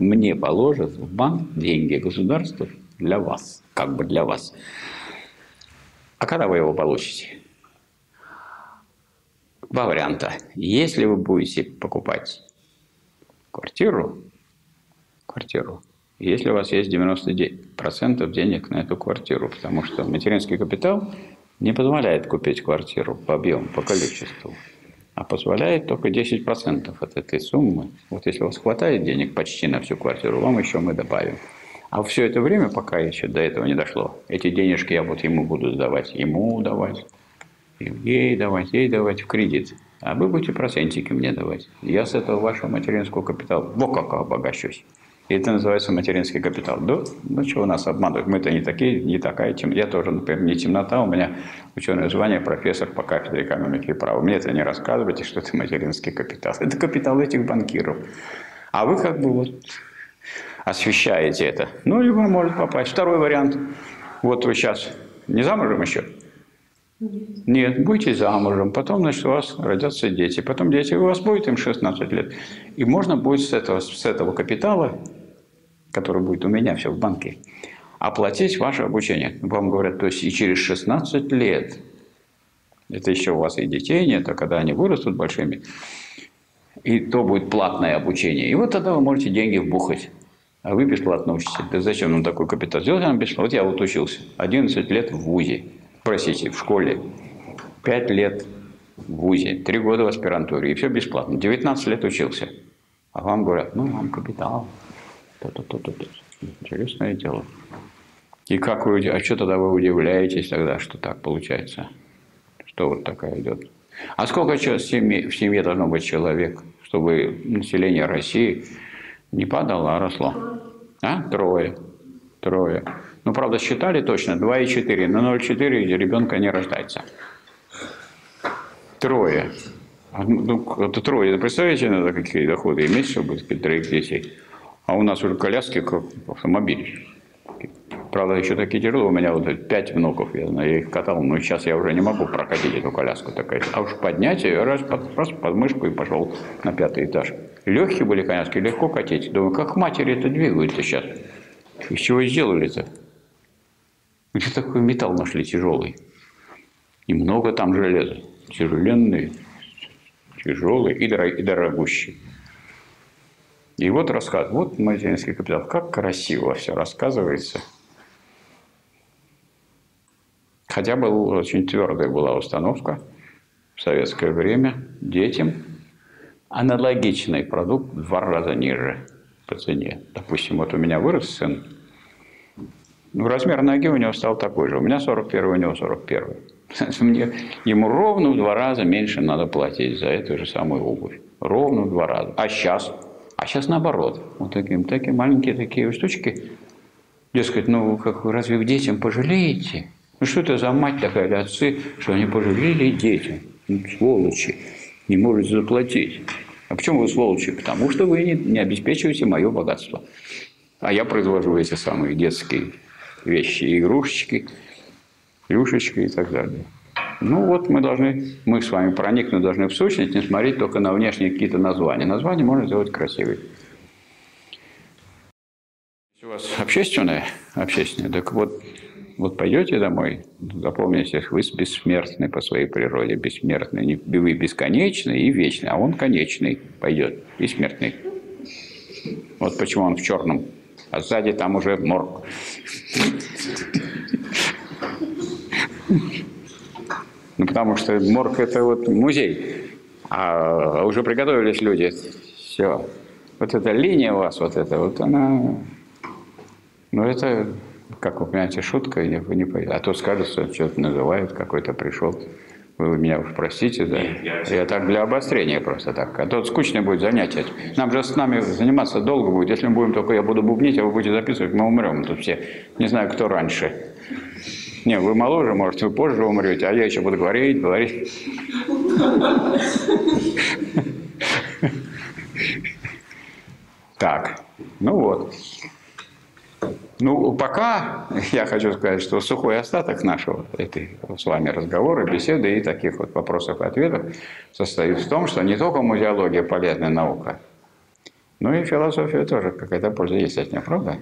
мне положат в банк деньги государства для вас, как бы для вас. А когда вы его получите? Два варианта. Если вы будете покупать квартиру, квартиру, если у вас есть девяносто процентов денег на эту квартиру, потому что материнский капитал не позволяет купить квартиру по объему, по количеству, а позволяет только десять процентов от этой суммы. Вот если у вас хватает денег почти на всю квартиру, вам еще мы добавим. А все это время, пока еще до этого не дошло, эти денежки я вот ему буду сдавать, ему давать, ей давать, ей давать в кредит. А вы будете процентики мне давать. Я с этого вашего материнского капитала во как обогащусь. И это называется материнский капитал. Да, ну чего нас обманывают? Мы-то не такие, не такая темнота. Я тоже, например, не темнота. У меня ученое звание профессор по кафедре экономики и права. Мне это не рассказывайте, что это материнский капитал. Это капитал этих банкиров. А вы как бы вот освещаете это. Ну, либо может попасть. Второй вариант. Вот вы сейчас не замужем еще? Нет. Нет, будете замужем, потом, значит, у вас родятся дети, потом дети, у вас будет им шестнадцать лет. И можно будет с этого, с этого капитала, который будет у меня все в банке, оплатить ваше обучение. Вам говорят, то есть и через шестнадцать лет, это еще у вас и детей нет, а когда они вырастут большими, и то будет платное обучение. И вот тогда вы можете деньги вбухать. А вы бесплатно учите. Да зачем нам такой капитал? Сделайте нам бесплатно. Вот я вот учился одиннадцать лет в вузе. Простите, в школе, пять лет в вузе, три года в аспирантуре, и все бесплатно. девятнадцать лет учился. А вам говорят, ну, вам капитал. То-то-то-то. Интересное дело. И как вы, а что тогда вы удивляетесь тогда, что так получается? Что вот такая идет? А сколько в семье, в семье должно быть человек, чтобы население России не падало, а росло? А? Трое. Трое. Ну, правда, считали точно два и четыре, но ноль и четыре ребенка не рождается. Трое. Ну, это трое. Представляете, надо какие доходы иметь, чтобы троих детей. А у нас уже коляски, как автомобиль. Правда, еще такие тяжелые. У меня вот пять внуков, я знаю, я их катал, но сейчас я уже не могу прокатить эту коляску. Такая. А уж поднять ее, раз, под, просто под мышку и пошел на пятый этаж. Легкие были коляски, легко катить. Думаю, как матери это двигают-то сейчас? Из чего сделали-то? Где такой металл нашли тяжелый? И много там железа. Тяжеленный, тяжелый и, дорог, и дорогущий. И вот рассказ. Вот материнский капитал. Как красиво все рассказывается. Хотя был, очень твердая была установка в советское время. Детям аналогичный продукт в два раза ниже по цене. Допустим, вот у меня вырос сын. Ну, размер ноги у него стал такой же. У меня сорок первый, у него сорок первый. Мне, ему ровно в два раза меньше надо платить за эту же самую обувь. Ровно в два раза. А сейчас? А сейчас наоборот. Вот такие, такие маленькие такие штучки. Дескать, ну как вы разве детям пожалеете? Ну что это за мать такая или отцы, что они пожалели детям? Ну, сволочи. Не можете заплатить. А почему вы сволочи? Потому что вы не, не обеспечиваете мое богатство. А я произвожу эти самые детские вещи, игрушечки, плюшечки и так далее. Ну вот мы должны, мы с вами проникнуть должны в сущность, не смотреть только на внешние какие-то названия. Названия можно сделать красивые. У вас общественное? Общественное. Так вот, вот пойдете домой, запомните, вы бессмертны по своей природе, бессмертны. Вы бесконечны и вечны, а он конечный пойдет, бессмертный. Вот почему он в черном, а сзади там уже морг. Ну, потому что морг – это вот музей, а уже приготовились люди. Все. Вот эта линия у вас, вот эта, вот она… Ну, это, как вы понимаете, шутка, я не понимаю. А то скажут, что что-то называют, какой-то пришел. Вы меня уж простите, да? Я так для обострения просто так. А то скучно будет занятие. Нам же с нами заниматься долго будет. Если мы будем только, я буду бубнить, а вы будете записывать, мы умрем тут все. Не знаю, кто раньше. Не, вы моложе, может, вы позже умрете, а я еще буду говорить, говорить. Так, ну вот. Ну, пока я хочу сказать, что сухой остаток нашего этой с вами разговора, беседы и таких вот вопросов и ответов состоит в том, что не только музеология полезная наука, но и философия тоже какая-то польза есть от нее, правда?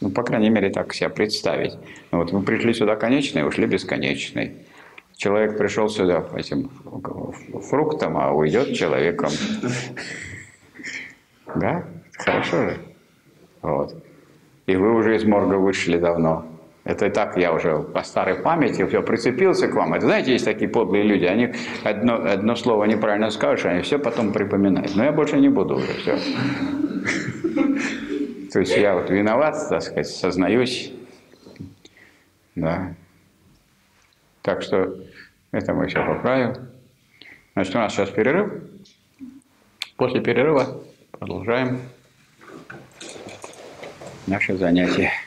Ну, по крайней мере, так себя представить. Ну, вот вы пришли сюда конечный, ушли бесконечный. Человек пришел сюда этим фруктом, а уйдет человеком. Да? Хорошо же. Вот. И вы уже из морга вышли давно. Это и так я уже по старой памяти все прицепился к вам. Это, знаете, есть такие подлые люди, они одно, одно слово неправильно скажешь, они все потом припоминают. Но я больше не буду уже, все. То есть я вот виноват, так сказать, сознаюсь. Да. Так что это мы все поправим. Значит, у нас сейчас перерыв. После перерыва продолжаем наше занятие.